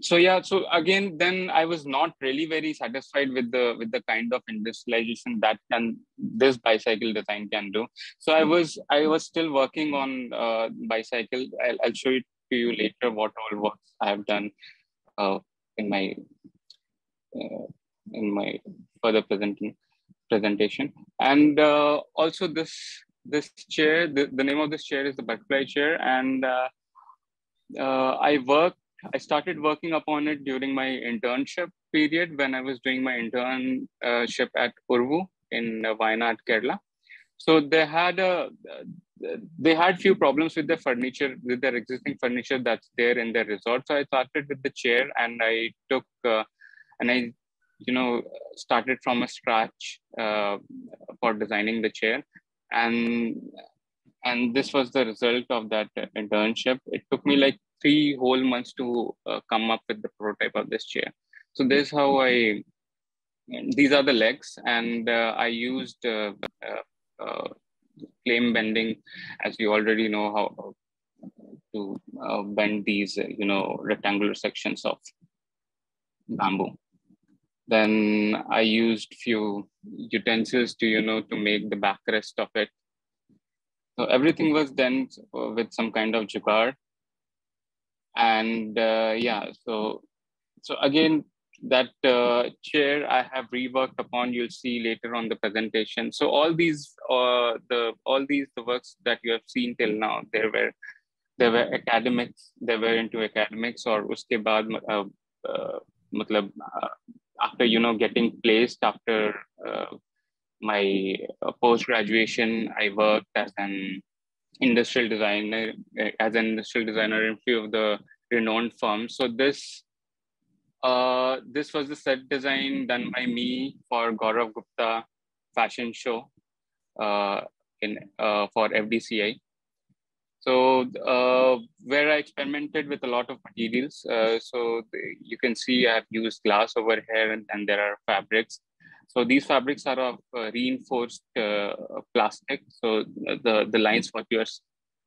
So yeah, so again, then I was not really very satisfied with the with the kind of industrialization that can this bicycle design can do. So I was I was still working on uh, bicycle. I'll, I'll show it to you later what all works I have done uh, in my. Uh, in my further presenting presentation. And uh, also this this chair, the, the name of this chair is the butterfly chair. And uh, uh, I worked, I started working upon it during my internship period when I was doing my internship at Uravu in Wayanad, Kerala. So they had a, they had few problems with their furniture, with their existing furniture that's there in their resort. So I started with the chair and I took, uh, and I, you know, started from a scratch uh, for designing the chair. And, and this was the result of that internship. It took me like three whole months to uh, come up with the prototype of this chair. So this is how I, these are the legs. And uh, I used uh, uh, uh, flame bending, as you already know how to uh, bend these, uh, you know, rectangular sections of bamboo. Then I used few utensils to, you know, to make the backrest of it. So everything was done with some kind of jugaad. And uh, yeah, so, so again, that uh, chair I have reworked upon, you'll see later on the presentation. So all these, uh, the, all these, the works that you have seen till now, there were, there were academics, they were into academics or uske baad, uh, uh, matlab, uh, after, you know, getting placed after uh, my uh, post-graduation, I worked as an industrial designer, as an industrial designer in few of the renowned firms. So this, uh, this was the set design done by me for Gaurav Gupta fashion show uh, in uh, for F D C I. So uh, where I experimented with a lot of materials. Uh, so the, you can see I've used glass over here and, and there are fabrics. So these fabrics are of uh, reinforced uh, plastic. So the, the lines, what you're,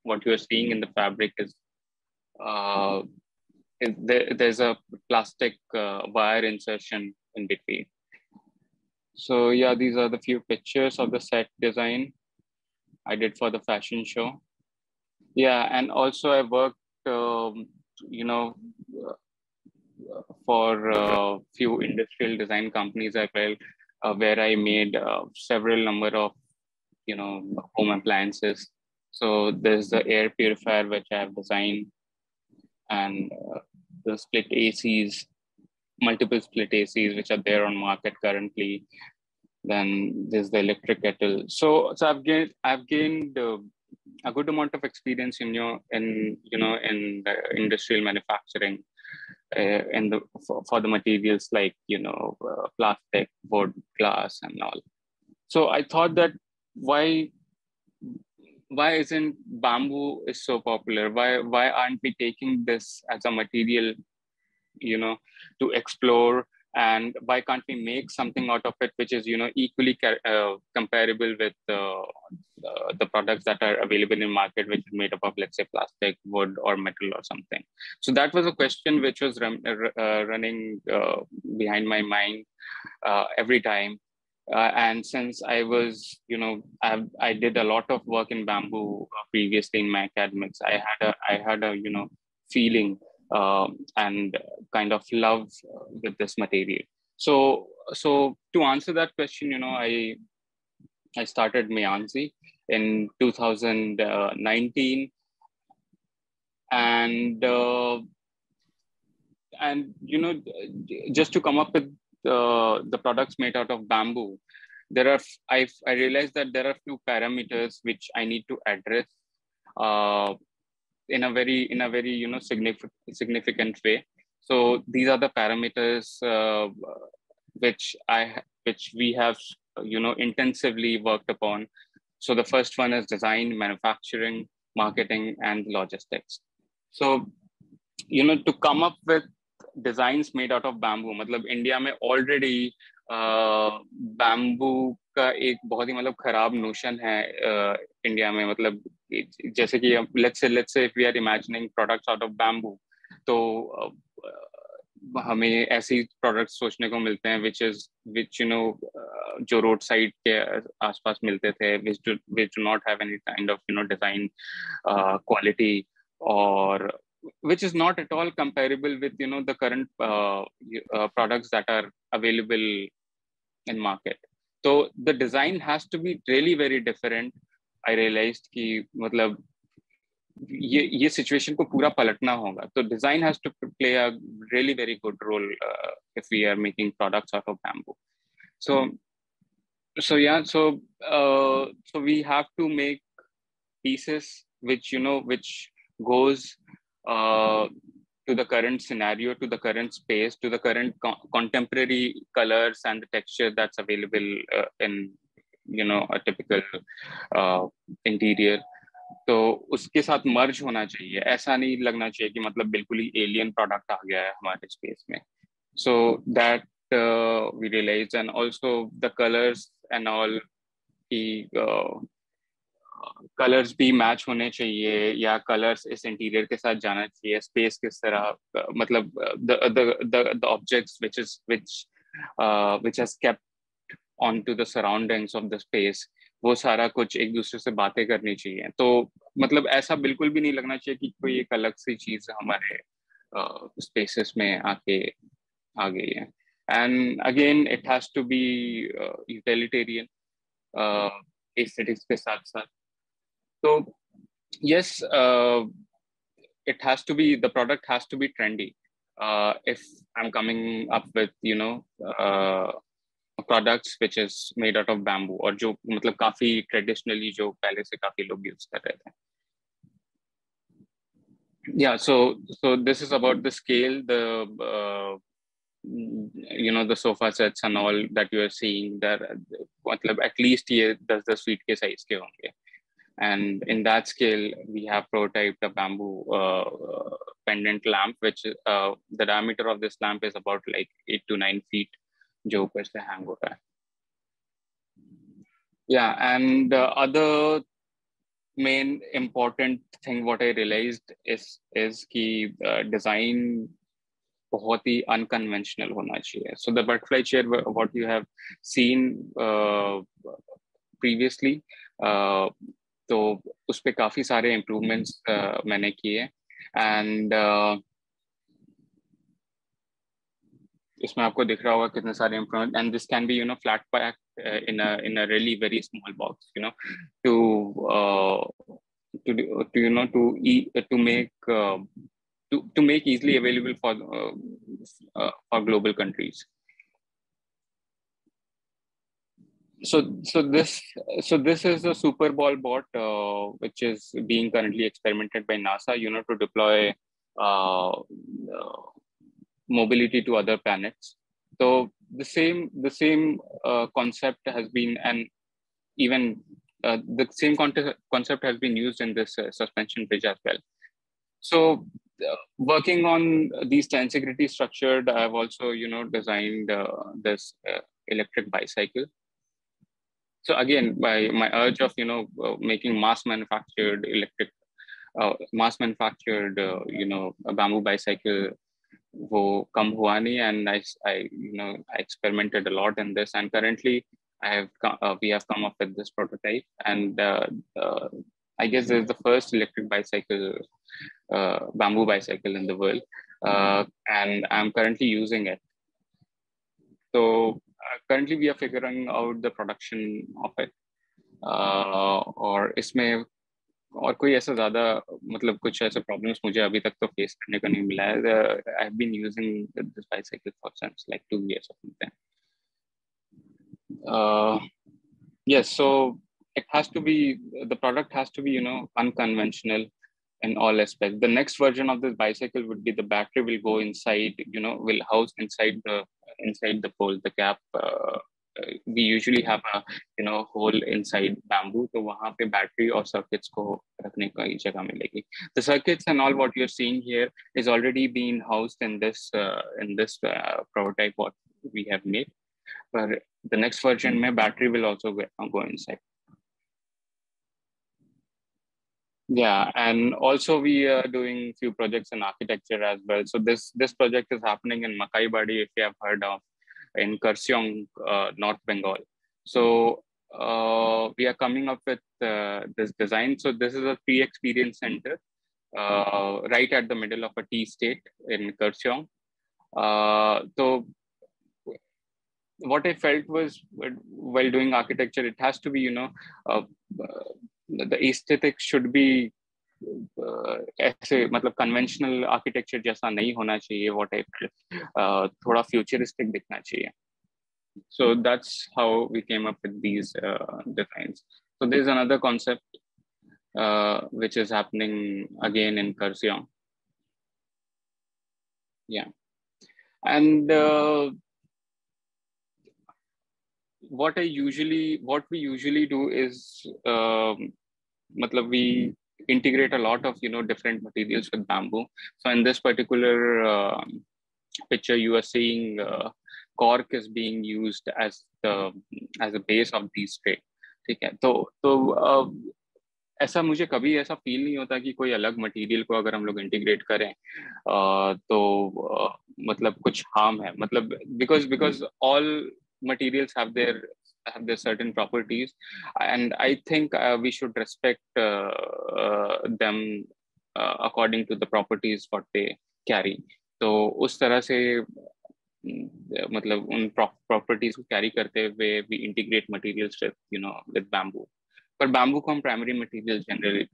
what you're seeing in the fabric is, uh, is there, there's a plastic uh, wire insertion in between. So yeah, these are the few pictures of the set design I did for the fashion show. Yeah, and also I worked, um, you know, for a uh, few industrial design companies as well, uh, where I made uh, several number of, you know, home appliances. So there's the air purifier, which I have designed, and uh, the split A Cs, multiple split A Cs, which are there on market currently. Then there's the electric kettle. So, so I've gained, I've gained, uh, a good amount of experience in your in you know in the industrial manufacturing, uh, in the for, for the materials like you know uh, plastic, wood, glass, and all. So I thought that why why isn't bamboo is so popular? Why, why aren't we taking this as a material, you know, to explore? And why can't we make something out of it, which is, you know, equally uh, comparable with uh, the, the products that are available in market, which is made up of, let's say, plastic, wood, or metal or something. So that was a question which was run, uh, running uh, behind my mind uh, every time. Uh, and since I was, you know, I, I did a lot of work in bamboo previously in my academics, I had a, I had a, you know, feeling Uh, and kind of love with this material. So, so to answer that question, you know, I I started Mianzi in two thousand nineteen, and uh, and you know, just to come up with uh, the products made out of bamboo, there are I I realized that there are few parameters which I need to address Uh, in a very, in a very, you know, significant, significant way. So these are the parameters uh, which I, which we have, you know, intensively worked upon. So the first one is design, manufacturing, marketing, and logistics. So, you know, to come up with designs made out of bamboo, matlab India mein already uh, bamboo ka ek bahut hi matlab kharab notion hai uh, India mein, matlab जैसे कि let's say let's say if we are imagining products out of bamboo, तो uh, हमें ऐसी products सोचने को मिलते हैं which is which you know uh, जो roadside के आसपास मिलते थे, which do, which do not have any kind of you know design uh, quality, or which is not at all comparable with you know the current uh, uh, products that are available in market. So the design has to be really very different. I realized कि मतलब ये ये situation को पूरा पलटना होगा. So design has to play a really very good role uh, if we are making products out of bamboo. So so yeah, so uh, so we have to make pieces which you know which goes uh, to the current scenario, to the current space, to the current co contemporary colors and the texture that's available uh, in you know a typical uh, interior. तो उसके साथ merge होना चाहिए, ऐसा नहीं लगना चाहिए कि मतलब बिल्कुल ही alien product आ गया है हमारे space में. So that uh, we realized, and also the colors and all की uh, colors भी match होने चाहिए, या colors इस interior के साथ जाना चाहिए. Space किस तरह uh, मतलब the the the the objects which is which uh, which has kept onto the surroundings of the space, वो सारा कुछ एक दूसरे से बातें करनी चाहिए. तो मतलब ऐसा बिल्कुल भी नहीं लगना चाहिए कि कोई एक अलग सी चीज हमारे स्पेसेस uh, में आके आ गई है. And again it has to be utilitarian aesthetics के साथ साथ. तो yes, it has to be the product has to be trendy. If I am coming up with you know products which is made out of bamboo, or जो मतलब काफी traditionally जो पहले से काफी लोग use कर रहे थे. Yeah, so so this is about the scale, the uh, you know the sofa sets and all that you are seeing there. मतलब at least ये दस दस feet के size के होंगे, and in that scale we have prototyped a bamboo uh, pendant lamp, which uh, the diameter of this lamp is about like eight to nine feet. जो ऊपर से hang होता है. Yeah, and the other main important thing what I realized is is कि uh, design बहुत ही unconventional होना चाहिए. So the butterfly chair what you have seen uh, previously, uh, तो उसपे काफी सारे improvements uh, मैंने किए, and uh, इसमें आपको दिख रहा होगा कितने सारे improvement. And this can be you know flat pack in in a really very small box, you know to to you know to to make to make easily available for for global countries. So so this so this is a super ball bot uh, which is being currently experimented by NASA, you know, to deploy uh, uh, mobility to other planets. So the same the same uh, concept has been, and even Uh, the same concept, concept has been used in this uh, suspension bridge as well. So uh, working on these tensegrity structure, I've also, you know, designed uh, this uh, electric bicycle. So again, by my urge of, you know, uh, making mass manufactured electric, uh, mass manufactured, uh, you know, a bamboo bicycle, wo kam hua nahi, and I, I, you know, I experimented a lot in this, and currently I have come, uh, we have come up with this prototype, and uh, uh, I guess this is the first electric bicycle, uh, bamboo bicycle in the world, uh, and I'm currently using it. So uh, currently we are figuring out the production of it, uh, or इसमें और कोई ऐसा ज़्यादा मतलब कुछ ऐसे problems मुझे अभी तक तो face करने को नहीं मिला है. I've been using this bicycle for since like two years or something. Uh, yes, so it has to be, the product has to be, you know, unconventional in all aspects. The next version of this bicycle would be the battery will go inside, you know, will house inside the, inside the pole, the cap. Uh, we usually have a, you know, hole inside bamboo. So wahan pe battery or circuits ko rakhne ka jagah milegi. The circuits and all what you're seeing here is already being housed in this, uh, in this uh, prototype what we have made. But the next version, my battery will also go inside. Yeah, and also we are doing few projects in architecture as well. So this this project is happening in Makai Badi, if you have heard of, in Kersiong, uh, North Bengal. So uh, we are coming up with uh, this design. So this is a tea experience center, uh, right at the middle of a tea state in Kersiong. Uh, so what I felt was, while doing architecture, it has to be, you know, uh, uh, the aesthetics should be uh, ऐसे मतलब conventional architecture जैसा नहीं होना चाहिए, what I felt, थोड़ा futuristic दिखना चाहिए. So that's how we came up with these uh, designs. So there's another concept uh, which is happening again in Kersiong. Yeah, and. Uh, What I usually, what we usually do is, um, we integrate a lot of, you know, different materials with bamboo. So in this particular uh, picture, you are seeing uh, cork is being used as the as the base of these tray. Okay, so so. ऐसा मुझे कभी ऐसा feel नहीं होता कि कोई अलग material को अगर हम लोग इंटीग्रेट करें तो मतलब कुछ हार्म है मतलब because because all materials have their have their certain properties, and I think uh, we should respect uh, uh, them uh, according to the properties what they carry. So उस तरह से मतलब उन properties को carry करते हुए we integrate materials with, you know, with bamboo. But bamboo come primary materials generally.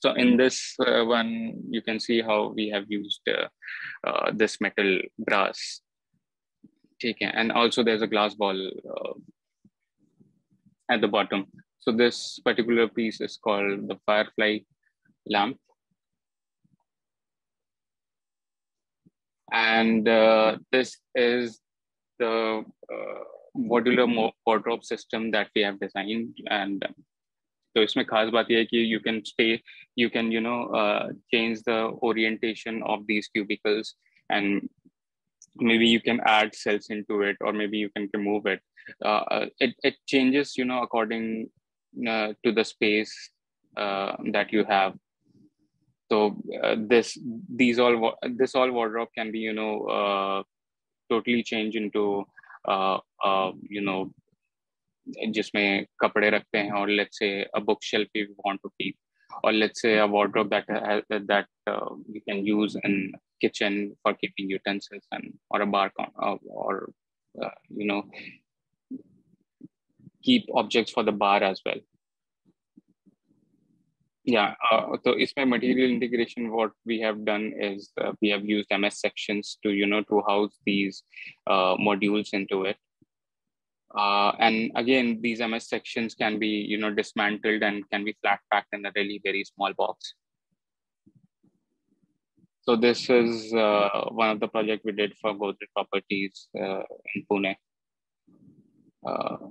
So in this uh, one, you can see how we have used uh, uh, this metal brass. And also there's a glass ball uh, at the bottom. So this particular piece is called the firefly lamp. And uh, this is the uh, modular wardrobe system that we have designed, and um, so इसमें खास बात ये है कि you can stay, you can you know uh, change the orientation of these cubicles, and maybe you can add cells into it, or maybe you can remove it. Uh, it it changes, you know, according uh, to the space uh, that you have. So uh, this these all this all wardrobe can be, you know, uh, totally changed into. Uh, uh, you know, जिसमें कपड़े रखते हैं, or let's say a bookshelf if you want to keep, or let's say a wardrobe that that uh, you can use in kitchen for keeping utensils, and or a bar or, or uh, you know, keep objects for the bar as well. Yeah, uh, so it's my material integration. What we have done is uh, we have used M S sections to, you know, to house these uh, modules into it. Uh, and again, these M S sections can be, you know, dismantled and can be flat packed in a really very small box. So this is uh, one of the projects we did for Godrej Properties uh, in Pune. Uh,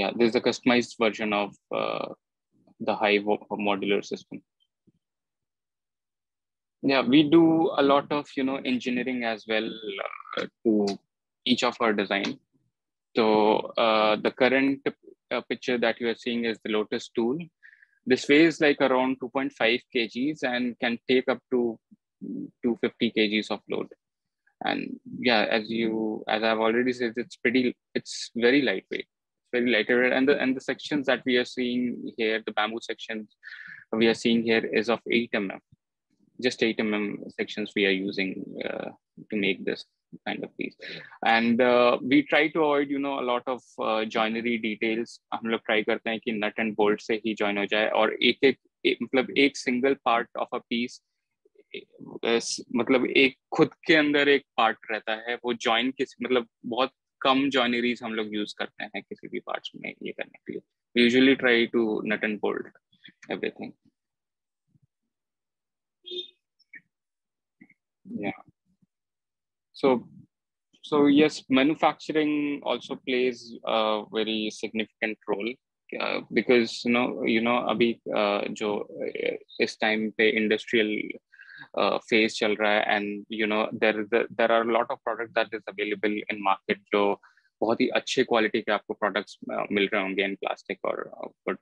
yeah, there's a customized version of uh, the Hive modular system. Yeah, we do a lot of, you know, engineering as well uh, to each of our design. So uh, the current uh, picture that you are seeing is the Lotus tool. This weighs like around two point five kilograms and can take up to two hundred fifty kilograms of load. And yeah, as you, as I've already said, it's pretty, it's very lightweight, very lightweight. And the, and the sections that we are seeing here, the bamboo sections we are seeing here is of eight millimeters. Just eight millimeter sections we are using uh, to make this kind of piece. And uh, we try to avoid, you know, a lot of uh, joinery details. हम लोग try करते हैं कि nut and bolt से ही join हो जाए और एक एक मतलब एक single part of a piece मतलब एक खुद के अंदर एक part रहता है वो join किसी मतलब बहुत कम joineries हम लोग use करते हैं किसी भी parts में ये करने के लिए. We usually try to nut and bolt everything. Yeah. So, so yes, manufacturing also plays a very significant role uh, because you know, you know, abhi uh, jo is time pe industrial uh, phase chal raha hai, and you know, there there, there are a lot of products that is available in market jo bahut hi अच्छे quality के आपको products uh, मिल रहे होंगे in plastic or wood.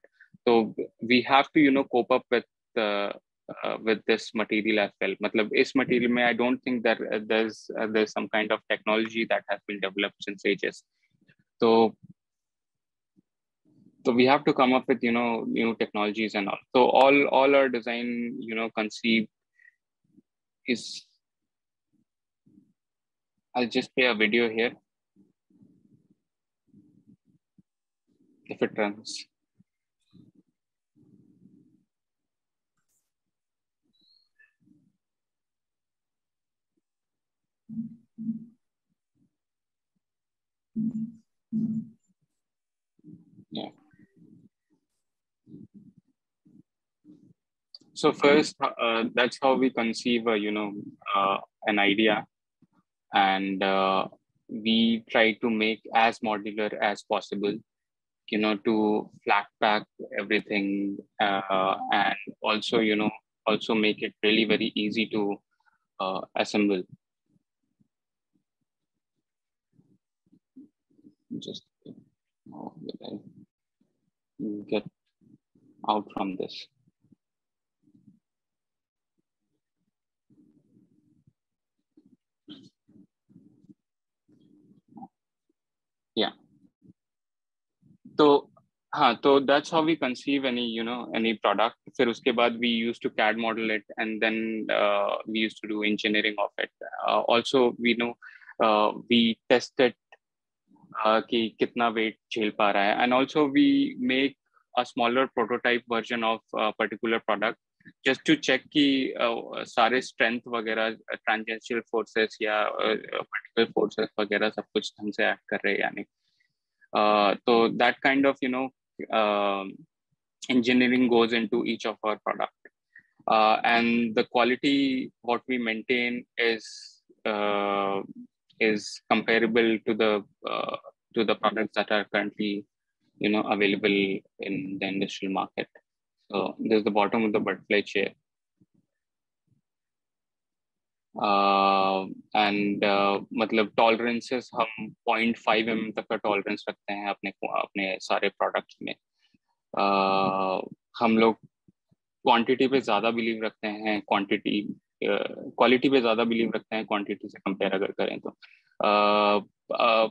So we have to, you know, cope up with uh, Uh, with this material as well. Matlab, is material mein, I don't think that uh, there's uh, there's some kind of technology that has been developed since ages. So, so we have to come up with, you know, new technologies and all. So all all our design, you know, conceived is. I'll just play a video here if it runs. Yeah. So first, uh, that's how we conceive, uh, you know, uh, an idea, and uh, we try to make as modular as possible, you know, to flat pack everything, uh, and also, you know, also make it really very easy to uh, assemble. Just how will I get out from this? Yeah. So, huh, so that's how we conceive any, you know, any product. Fir uske baad we used to C A D model it, and then uh, we used to do engineering of it. Uh, also, we know uh, we tested. Uh, ki kitna weight jhel pa raha hai. And also we make a smaller prototype version of a particular product just to check ki uh, sare strength vagera, uh, tangential forces ya uh, particular forces vagera sab kuch hum se act kar rahe yani. Uh, so that kind of, you know, uh, engineering goes into each of our product. Uh, and the quality what we maintain is uh, is comparable to the uh, to the products that are currently, you know, available in the industrial market. So this is the bottom of the butterfly chair, uh, and uh, matlab tolerances hum zero point five millimeter tak ka tolerance rakhte hain apne apne sare products mein. Uh, hum log quantity pe zyada believe rakhte hain quantity. Quality uh, पे ज्यादा believe रखते हैं quantity से compare अगर करें तो uh, uh,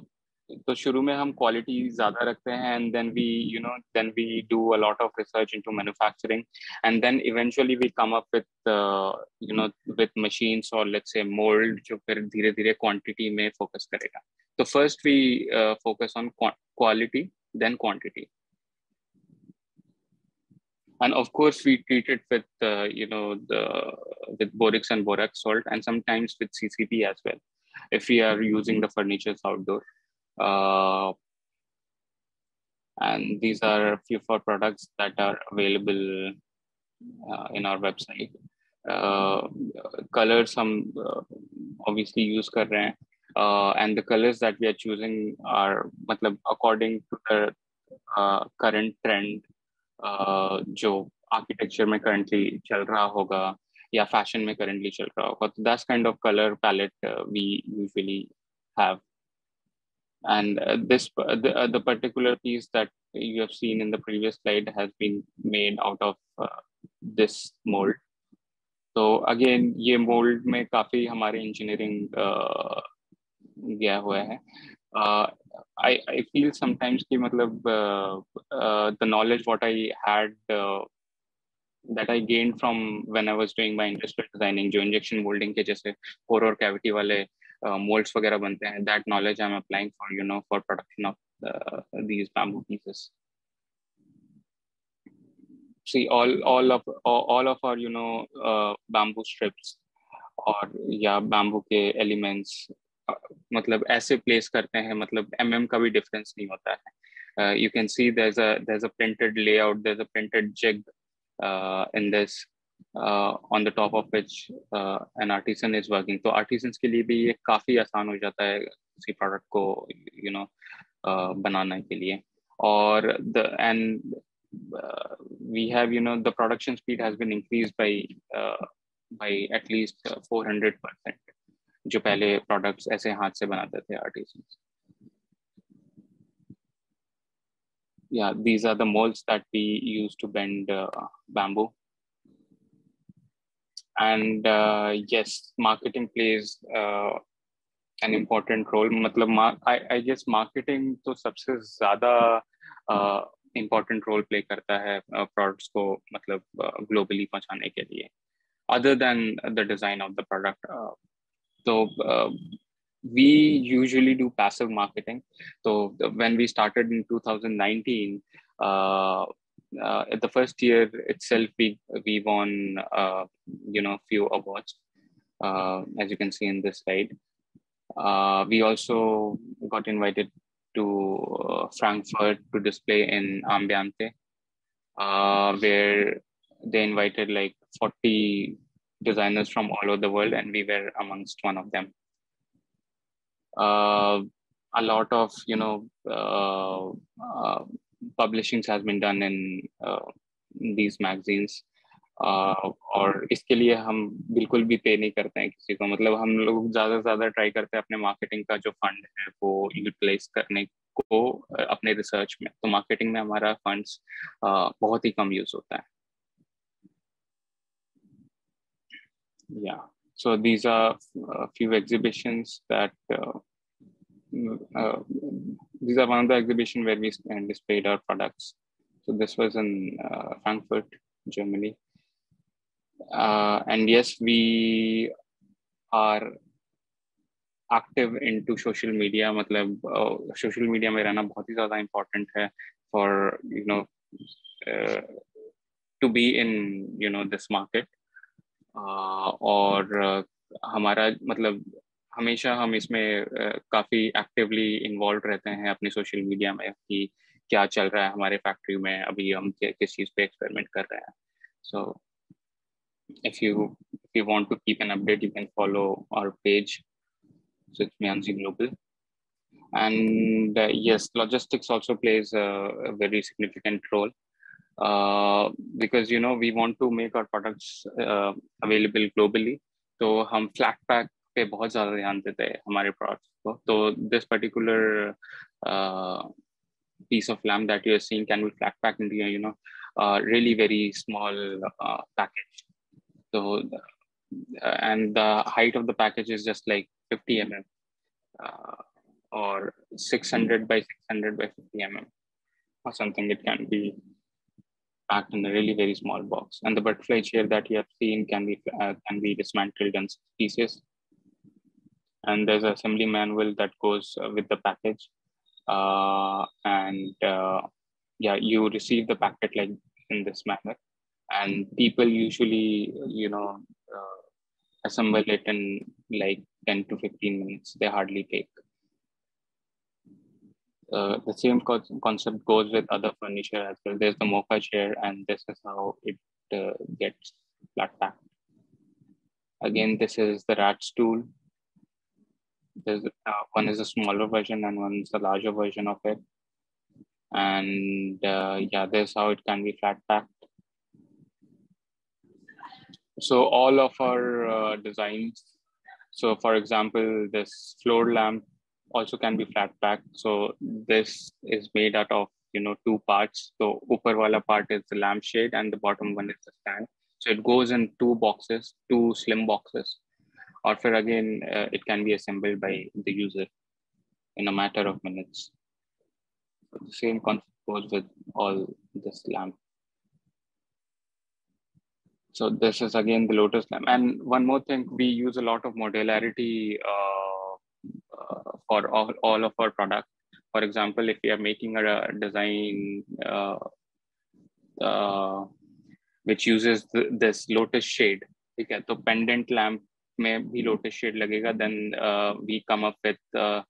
तो शुरू में हम क्वालिटी ज्यादा रखते हैं and then we you know then we do a lot of research into manufacturing and then eventually we come up with you know with machines और लेट्स से मोल्ड जो फिर धीरे धीरे क्वांटिटी में फोकस करेगा. तो first we focus on quality then quantity. And of course, we treat it with, uh, you know, the with borax and borax salt, and sometimes with C C P as well, if we are using the furnitures outdoor. Uh, and these are a few of our products that are available uh, in our website. Uh, colors, some uh, obviously use kar rahe hain, uh, and the colors that we are choosing are, matlab, according to the current trend जो architecture में currently चल रहा होगा या fashion में currently चल रहा होगा. तो that's kind of colour palette we usually have. And uh, this uh, the, uh, the particular piece that you have seen in the previous slide has been made out of uh, this mold. So again, ये mold में काफी हमारे engineering uh, गया हुआ है. Uh, I I feel sometimes कि मतलब uh, uh, the knowledge what I had uh, that I gained from when I was doing my industrial designing, जो injection molding के जैसे pore और cavity वाले molds वगैरह बनते हैं, that knowledge I'm applying for, you know, for production of uh, these bamboo pieces. See, all all of all of our, you know, uh, bamboo strips और या bamboo के elements uh, मतलब ऐसे place करते हैं, मतलब mm का भी difference नहीं होता है. Uh, you can see there's a there's a printed layout, there's a printed jig uh, in this. Uh, on the top of which uh, an artisan is working. So artisans के लिए भी ये काफी आसान हो जाता है किसी product को, you know, uh, बनाने के लिए. और the and uh, we have, you know, the production speed has been increased by uh, by at least four hundred percent. जो पहले products ऐसे हाथ से बनाते थे artisans. Yeah, these are the molds that we use to bend uh, bamboo. And uh, yes, marketing plays uh, an important role. मतलब I I guess marketing तो सबसे ज़्यादा uh, important role play करता है uh, products को मतलब uh, globally पहुँचाने के लिए, other than the design of the product. Uh, so uh, we usually do passive marketing. So when we started in two thousand nineteen. Uh, Uh, at the first year itself, we we won uh, you know few awards, uh, as you can see in this slide. Uh, we also got invited to uh, Frankfurt to display in Ambiente, uh, where they invited like forty designers from all over the world, and we were amongst one of them. Uh, a lot of you know. Uh, uh, Publishings has been done in uh, these magazines, uh, और इसके लिए हम बिल्कुल भी pay नहीं करते हैं किसी को. मतलब हम लोग ज़्यादा ज़्यादा try करते हैं अपने marketing का जो fund है वो utilize करने को अपने research में. तो marketing में हमारा funds uh, बहुत ही कम use होता है. Yeah, so these are a few exhibitions that. Uh, Uh, these are one of the exhibition where we displayed our products. So this was in uh, Frankfurt, Germany. Uh, and yes, we are active into social media. मतलब uh, social media में रहना बहुत ही ज़्यादा important है for you know uh, to be in you know this market. Uh, और uh, हमारा मतलब हमेशा हम इसमें काफ़ी एक्टिवली इन्वॉल्व रहते हैं अपने सोशल मीडिया में कि क्या चल रहा है हमारे फैक्ट्री में, अभी हम किस चीज़ पे एक्सपेरिमेंट कर रहे हैं. So if you if you want to keep an update you can follow our page. So it's Miyanji global. And yes, logistics also plays a very significant role because you know we want to make our products available globally. तो हम flat pack पे बहुत ज़्यादा ध्यान देते हैं हमारे products को. तो this particular piece of lamp that you are seeing can be flat pack in you know really very small package. तो and the height of the package is just like fifty M M और six hundred by six hundred by fifty M M और something. It can be packed in a really very small box, and the butterfly chair that you have seen can be uh, can be dismantled in pieces. And there's an assembly manual that goes with the package, uh, and uh, yeah, you receive the packet like in this manner, and people usually, you know, uh, assemble it in like ten to fifteen minutes. They hardly take. Uh, the same co concept goes with other furniture as well. There's the mocha chair, and this is how it uh, gets flat packed. Again, this is the rat stool. There's uh, one is a smaller version and one is the larger version of it. And uh, yeah, that's how it can be flat packed. So all of our uh, designs, so for example, this floor lamp also can be flat packed. So this is made out of, you know, two parts. So upper wala part is the lampshade and the bottom one is the stand. So it goes in two boxes, two slim boxes. Or for again, uh, it can be assembled by the user in a matter of minutes. So the same concept goes with all this lamp. So this is again the lotus lamp. And one more thing, we use a lot of modularity uh, uh, for all, all of our products. For example, if we are making a design uh, uh, which uses th this lotus shade, okay, so pendant lamp may be lotus shade lagega, then uh, we come up with uh,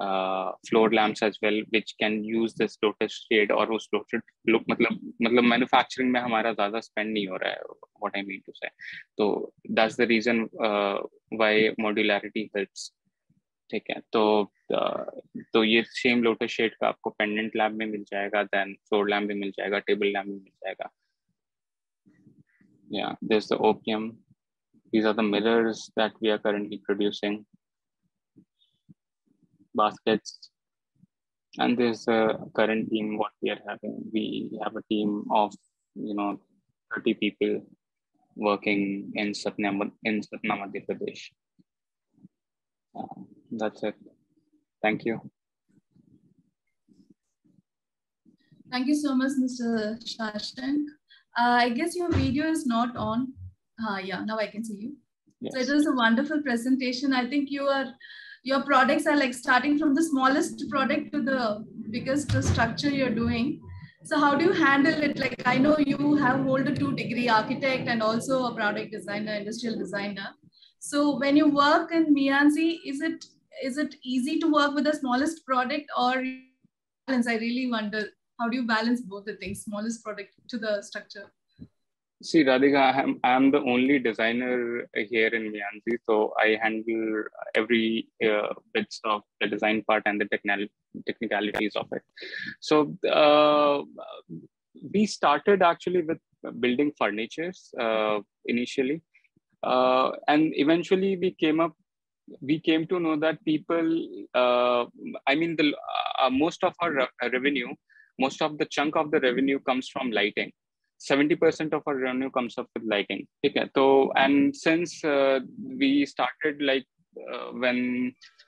uh, floor lamps as well, which can use this lotus shade or us lotus look. Matlab, matlab manufacturing mein hamara zyada spend nahi ho raha hai, what I mean to say. So that's the reason uh, why modularity helps. ठीक है तो तो ये same lotus shade का आपको pendant lamp में मिल जाएगा, then floor lamp भी मिल जाएगा, टेबल लैम्प भी मिल जाएगा. Yeah, there's the opium. These are the mirrors that we are currently producing. Baskets. And there's the current team what we are having. We have a team of, you know, thirty people working in Satna in Satna Madhya Pradesh. Uh, That's it. Thank you. Thank you so much, Mister Shashank. Uh, I guess your video is not on. Uh, yeah, now I can see you. Yes. So it was a wonderful presentation. I think you are, your products are like starting from the smallest product to the biggest structure you're doing. So how do you handle it? Like, I know you have hold a two degree architect and also a product designer, industrial designer. So when you work in Mianzi, is it Is it easy to work with the smallest product or balance? I really wonder, how do you balance both the things, smallest product to the structure? See, Radhika, I'm, I'm the only designer here in Mianzi. So I handle every uh, bits of the design part and the technical technicalities of it. So uh, we started actually with building furnitures uh, initially. Uh, and eventually we came up We came to know that people, uh, I mean, the uh, most of our re revenue, most of the chunk of the revenue comes from lighting. seventy percent of our revenue comes up with lighting. Okay. So, and since uh, we started, like uh, when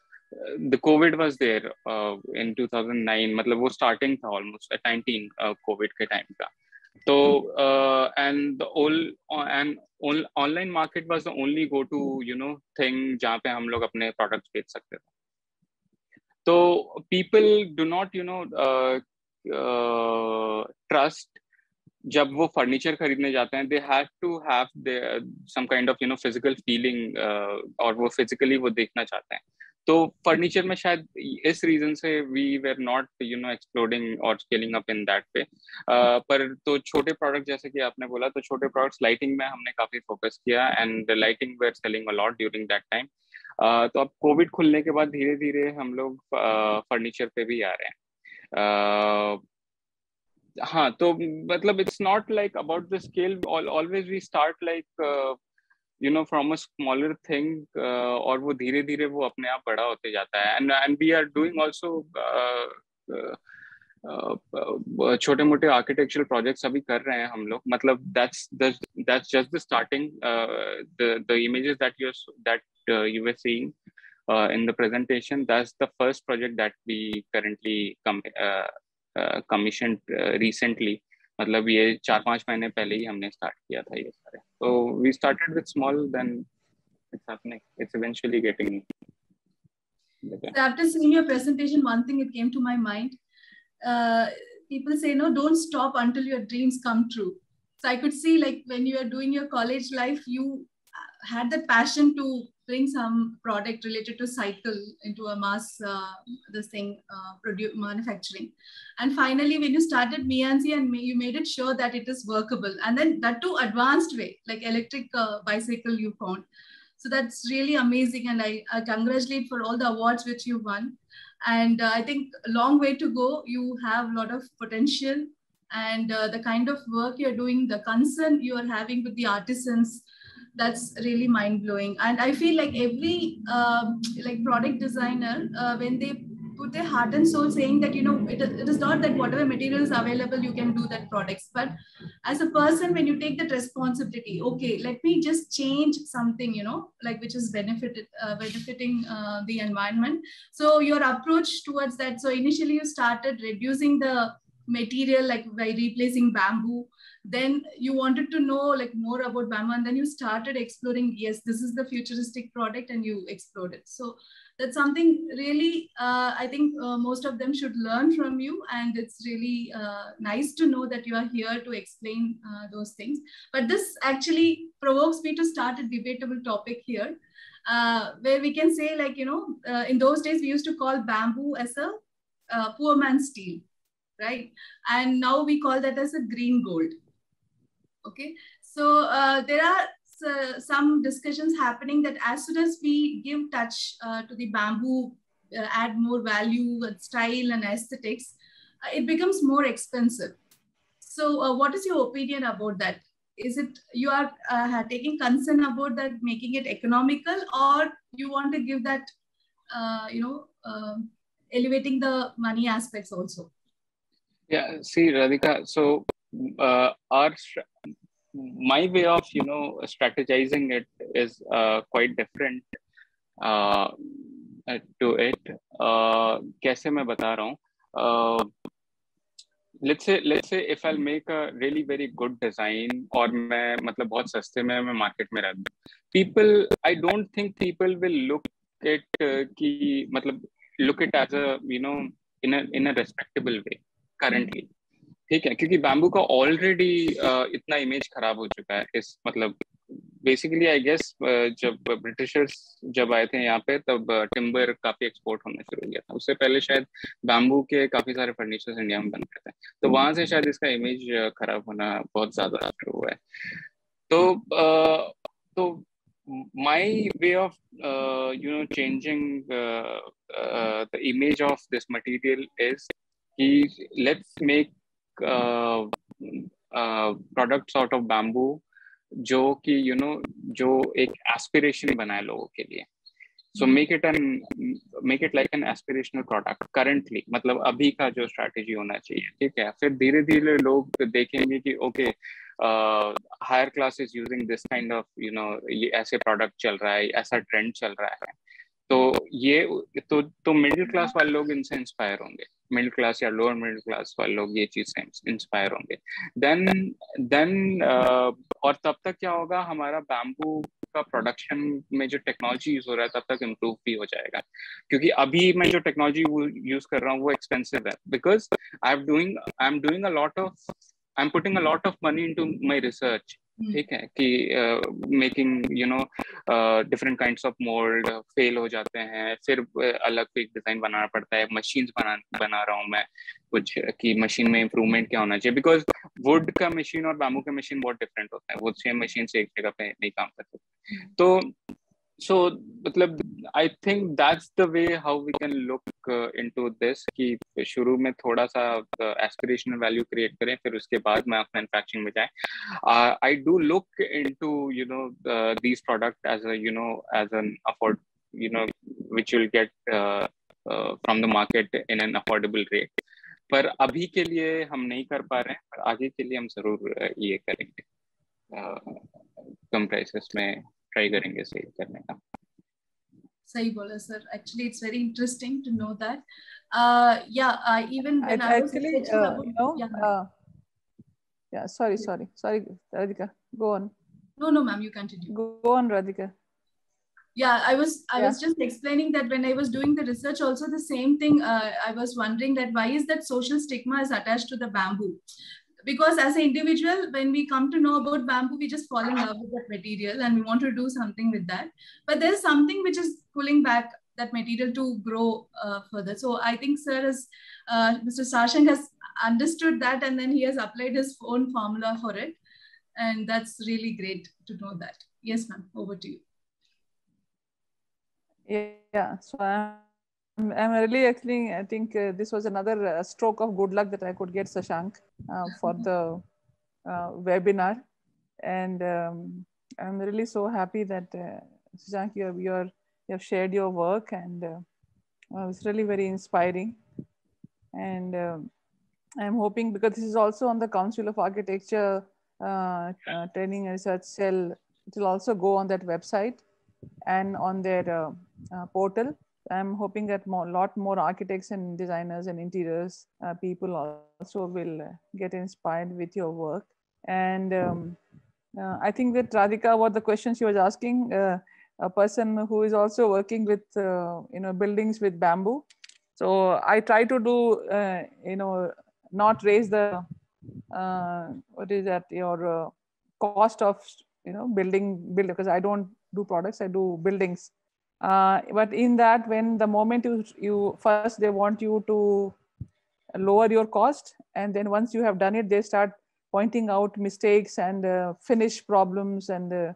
uh, the COVID was there uh, in two thousand nine, matlab wo starting tha almost at nineteen uh, COVID ke time ka. So uh, and the all and all, online market was the only go to you know thing jahan pe hum log apne products bech sakte the. So people do not you know uh, uh, trust jab wo furniture kharidne jaate hain, they have to have their, some kind of you know physical feeling uh, or wo physically wo dekhna chahte hain. So furniture mein shayad is reason se we were not you know exploding or scaling up in that way. Uh, par to chote product jaise ki aapne bola, to chote products lighting mein humne kafi focus kiya, and the lighting were selling a lot during that time. Uh, to ab COVID khulne ke baad dheere dheere hum log uh, furniture pe bhi aa rahe hain. uh, ha to matlab it's not like about the scale. All, always we start like uh, you know from a smaller thing uh, aur wo dheere dheere wo apne aap bada hote jata hai. and and we are doing also uh, uh, uh, uh, chote mote architectural projects abhi kar rahe hain hum log. Matlab that's that's that's just the starting. uh, the the images that you that uh, you were seeing uh, in the presentation, that's the first project that we currently com uh, uh, commissioned uh, recently. मतलब ये चार पांच महीने पहले ही हमने start किया था ये सारे. So we started with small, then it's happening. It's eventually getting. So after seeing your presentation, one thing it came to my mind. Uh, people say, no, don't stop until your dreams come true. So I could see, like when you were doing your college life, you had the passion to bring some product related to cycle into a mass uh, this thing uh, produce manufacturing, and finally when you started Mianzi and you made it sure that it is workable, and then that too advanced way, like electric uh, bicycle you found. So that's really amazing, and I, I congratulate for all the awards which you won. And uh, I think a long way to go. You have a lot of potential, and uh, the kind of work you're doing, the concern you're having with the artisans, that's really mind-blowing. And I feel like every uh, like product designer, uh, when they put their heart and soul saying that, you know, it, it is not that whatever materials available, you can do that products. But as a person, when you take that responsibility, okay, let me just change something, you know, like which is benefited, uh, benefiting uh, the environment. So your approach towards that. So initially you started reducing the material, like by replacing bamboo. Then you wanted to know like more about bamboo, and then you started exploring, yes, this is the futuristic product, and you explored it. So that's something really, uh, I think uh, most of them should learn from you. And it's really uh, nice to know that you are here to explain uh, those things. But this actually provokes me to start a debatable topic here, uh, where we can say like, you know, uh, in those days, we used to call bamboo as a uh, poor man's steel, right? And now we call that as a green gold. Okay, so uh, there are uh, some discussions happening that as soon as we give touch uh, to the bamboo, uh, add more value and style and aesthetics, uh, it becomes more expensive. So uh, what is your opinion about that? Is it you are uh, taking concern about that, making it economical, or you want to give that, uh, you know, uh, elevating the money aspects also? Yeah, see, Radhika, so uh, our my way of, you know, strategizing it is uh, quite different uh, to it. Uh, कैसे मैं बता रहा हूँ? Uh, let's say let's say if I'll make a really very good design और मैं मतलब बहुत सस्ते में मैं market में रख दूँ, people, I don't think people will look at uh, कि मतलब look it as a, you know, in a in a respectable way currently. ठीक है, क्योंकि bamboo का already uh, इतना image खराब हो चुका है इस मतलब basically I guess uh, जब Britishers जब आए थे यहाँ पे तब uh, timber काफी export होना शुरू हो गया था. उससे पहले शायद bamboo के काफी सारे furnitures इंडिया में बनते थे, तो वहाँ से शायद इसका image खराब होना बहुत ज़्यादा शुरू हुआ है. तो uh, तो my way of uh, you know changing uh, uh, the image of this material is कि let's make Uh, uh, products out of bamboo जो कि you know जो एक aspiration बनाए लोगों के लिए. So make it an make it like an aspirational product currently, मतलब अभी का जो strategy होना चाहिए. ठीक है, फिर धीरे धीरे लोग देखेंगे कि okay uh, higher class is using this kind of, you know, ये ऐसे product चल रहा है, ऐसा trend चल रहा है, तो ये तो तो मिडिल क्लास वाले लोग इनसे इंस्पायर होंगे, मिडिल क्लास या लोअर मिडिल क्लास वाले लोग ये चीज से इंस्पायर होंगे. देन देन और तब तक क्या होगा, हमारा बैम्बू का प्रोडक्शन में जो टेक्नोलॉजी यूज हो रहा है तब तक इम्प्रूव भी हो जाएगा, क्योंकि अभी मैं जो टेक्नोलॉजी यूज कर रहा हूँ वो एक्सपेंसिव है. Because I am doing I am doing a lot of I am putting a lot of money into my research. ठीक है, कि making you know different kinds of mould fail हो जाते हैं, फिर अलग से एक डिजाइन बनाना पड़ता है, मशीन्स बना बना रहा हूँ मैं कुछ कि मशीन में इम्प्रूवमेंट क्या होना चाहिए, बिकॉज वुड का मशीन और बाम्बू का मशीन बहुत डिफरेंट होता है, वो सेम मशीन से एक जगह पे नहीं काम कर सकते. तो सो मतलब I think that's the way how we can look into this, कि शुरू में थोड़ा सा एस्पिरेशनल वैल्यू क्रिएट करें, फिर उसके बाद में आप मैन्युफैक्चरिंग में जाएं. I do look into you know these product as a you know as an afford you know which will get from the market in an affordable rate, पर अभी के लिए हम नहीं कर पा रहे हैं, पर आगे के लिए हम जरूर ये करेंगे, कम प्राइसेस में ट्राई करेंगे सेल करने का. सही बोला sir. Actually, it's very interesting to know that. Uh, yeah, uh, even when I, I was actually, uh, about, you know, yeah. Uh, yeah, sorry, sorry, sorry, Radhika, go on. No, no, ma'am, you continue. Go on, Radhika. Yeah, I was, I yeah. was just explaining that when I was doing the research, also the same thing. Uh, I was wondering that why is that social stigma is attached to the bamboo? Because as an individual, when we come to know about bamboo, we just fall in love with that material and we want to do something with that. But there's something which is pulling back that material to grow uh, further. So I think sir has, uh, Mister Shashank has understood that, and then he has applied his own formula for it. And that's really great to know that. Yes, ma'am, over to you. Yeah, so I'm I'm really actually, I think uh, this was another uh, stroke of good luck that I could get Shashank uh, for the uh, webinar. And um, I'm really so happy that uh, Shashank, you have, your, you have shared your work, and uh, it's really very inspiring. And um, I'm hoping, because this is also on the Council of Architecture uh, uh, Training and Research Cell, it will also go on that website and on their uh, uh, portal. I'm hoping that a lot more architects and designers and interiors uh, people also will get inspired with your work. And um, uh, I think that Radhika, what the question she was asking, uh, a person who is also working with uh, you know buildings with bamboo. So I try to do uh, you know not raise the uh, what is that your uh, cost of you know building build because I don't do products, I do buildings. Uh, but in that, when the moment you, you first, they want you to lower your cost. And then once you have done it, they start pointing out mistakes and uh, finish problems and uh, one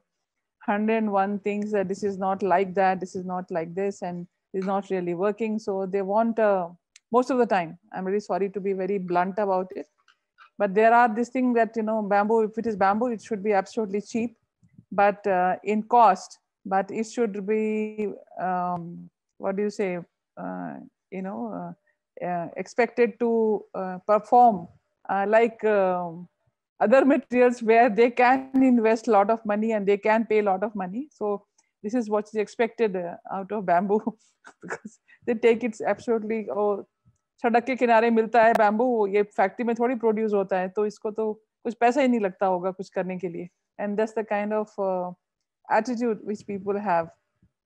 hundred and one things that this is not like that, this is not like this, and is not really working. So they want, uh, most of the time, I'm really sorry to be very blunt about it, but there are this thing that, you know, bamboo, if it is bamboo, it should be absolutely cheap, but uh, in cost. But it should be, um, what do you say, uh, you know, uh, uh, expected to uh, perform uh, like uh, other materials where they can invest a lot of money and they can pay a lot of money. So this is what is expected uh, out of bamboo, because they take it absolutely, oh, सड़क के किनारे मिलता है bamboo, ये factory में थोड़ी produce होता है, तो इसको तो कुछ पैसा ही नहीं लगता होगा कुछ करने के लिए. And that's the kind of uh, attitude which people have.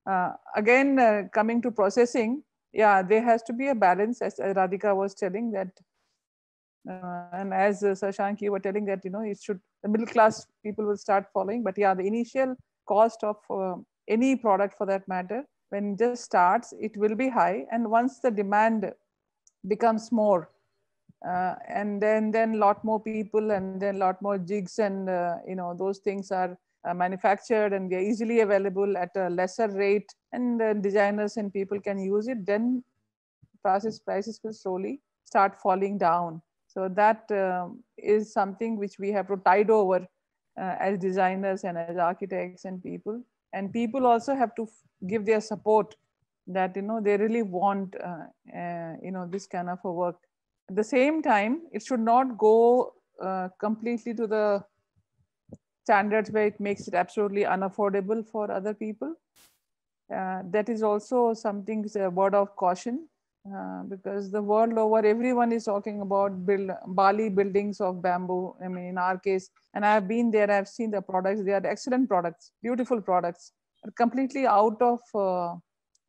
Uh, again, uh, coming to processing, yeah, there has to be a balance, as Radhika was telling that, uh, and as uh, Shashank, you were telling that, you know, it should, the middle class people will start following, but yeah, the initial cost of uh, any product for that matter, when it just starts, it will be high. And once the demand becomes more, uh, and then then lot more people, and then lot more jigs, and, uh, you know, those things are Uh, manufactured and they're easily available at a lesser rate, and uh, designers and people can use it, then process prices will slowly start falling down. So that uh, is something which we have to tide over uh, as designers and as architects and people. And people also have to give their support that, you know, they really want, uh, uh, you know, this kind of a work. At the same time, it should not go uh, completely to the standards where it makes it absolutely unaffordable for other people. Uh, that is also something, a word of caution, uh, because the world over, everyone is talking about build, Bali buildings of bamboo. I mean, in our case, and I've been there, I've seen the products, they are excellent products, beautiful products, completely out of uh,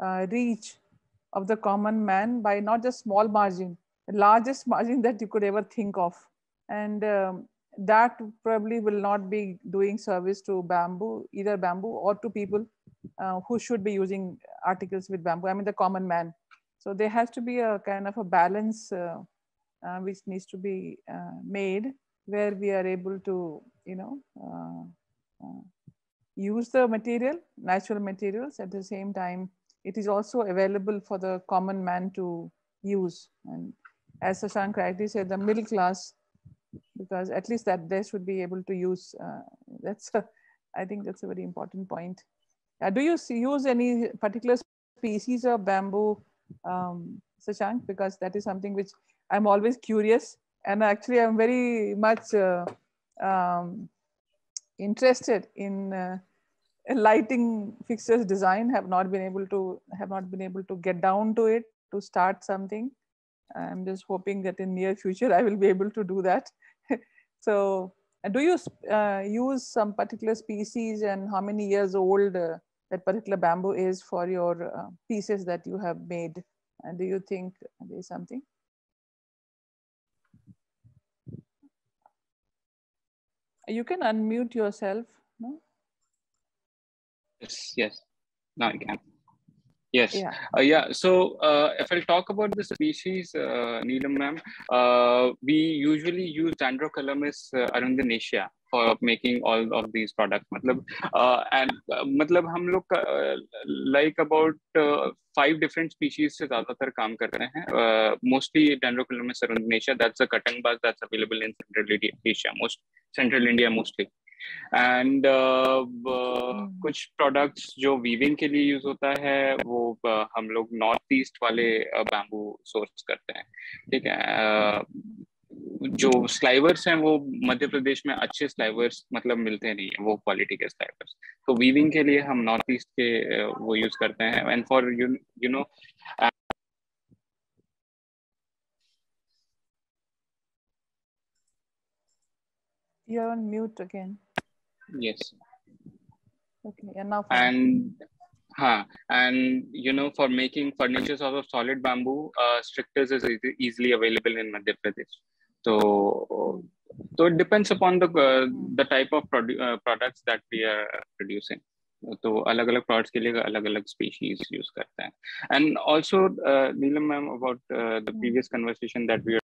uh, reach of the common man by not just small margin, the largest margin that you could ever think of. And um, that probably will not be doing service to bamboo, either bamboo or to people uh, who should be using articles with bamboo, I mean the common man. So there has to be a kind of a balance uh, uh, which needs to be uh, made, where we are able to, you know, uh, uh, use the material, natural materials. At the same time, it is also available for the common man to use. And as Shashank rightly said, the middle class, because at least that they should be able to use. Uh, that's, a, I think that's a very important point. Uh, do you see, use any particular species of bamboo, um, Shashank? Because that is something which I'm always curious, and actually I'm very much uh, um, interested in uh, lighting fixtures design. Have not been able to have not been able to get down to it to start something. I'm just hoping that in near future, I will be able to do that. So do you uh, use some particular species, and how many years old uh, that particular bamboo is for your uh, pieces that you have made? And do you think there is something? You can unmute yourself, no? Yes, yes, now you can. Yes, yeah. Uh, yeah. So uh, if I'll talk about the species, uh, Neelam ma'am, uh, we usually use Androcalamus arundinacea for making all of these products. Matlab, uh, and uh, matlab hum log uh, like about uh, five different species se zyada tar kaam kar rahe hain. Uh, mostly Androcalamus arundinacea, that's a cutting buzz that's available in Central Asia, most Central India mostly. And uh, uh, कुछ products जो weaving के लिए use होता है वो uh, हम लोग north east वाले uh, bamboo source करते हैं, ठीक है. uh, जो slivers हैं वो मध्य प्रदेश में अच्छे slivers मतलब मिलते नहीं है, वो quality के slivers, तो so, weaving के लिए हम north east के uh, वो use करते हैं. And for you, you know uh, you're on mute again. Yes. Okay, enough. And huh, and you know, for making furniture out of solid bamboo, uh, strictors is e easily available in Madhya Pradesh. So, so it depends upon the uh, the type of produ uh, products that we are producing. So, alag alag products ke liye alag alag species use karte hain. And also, uh, Neelam ma'am, about uh, the previous conversation that we were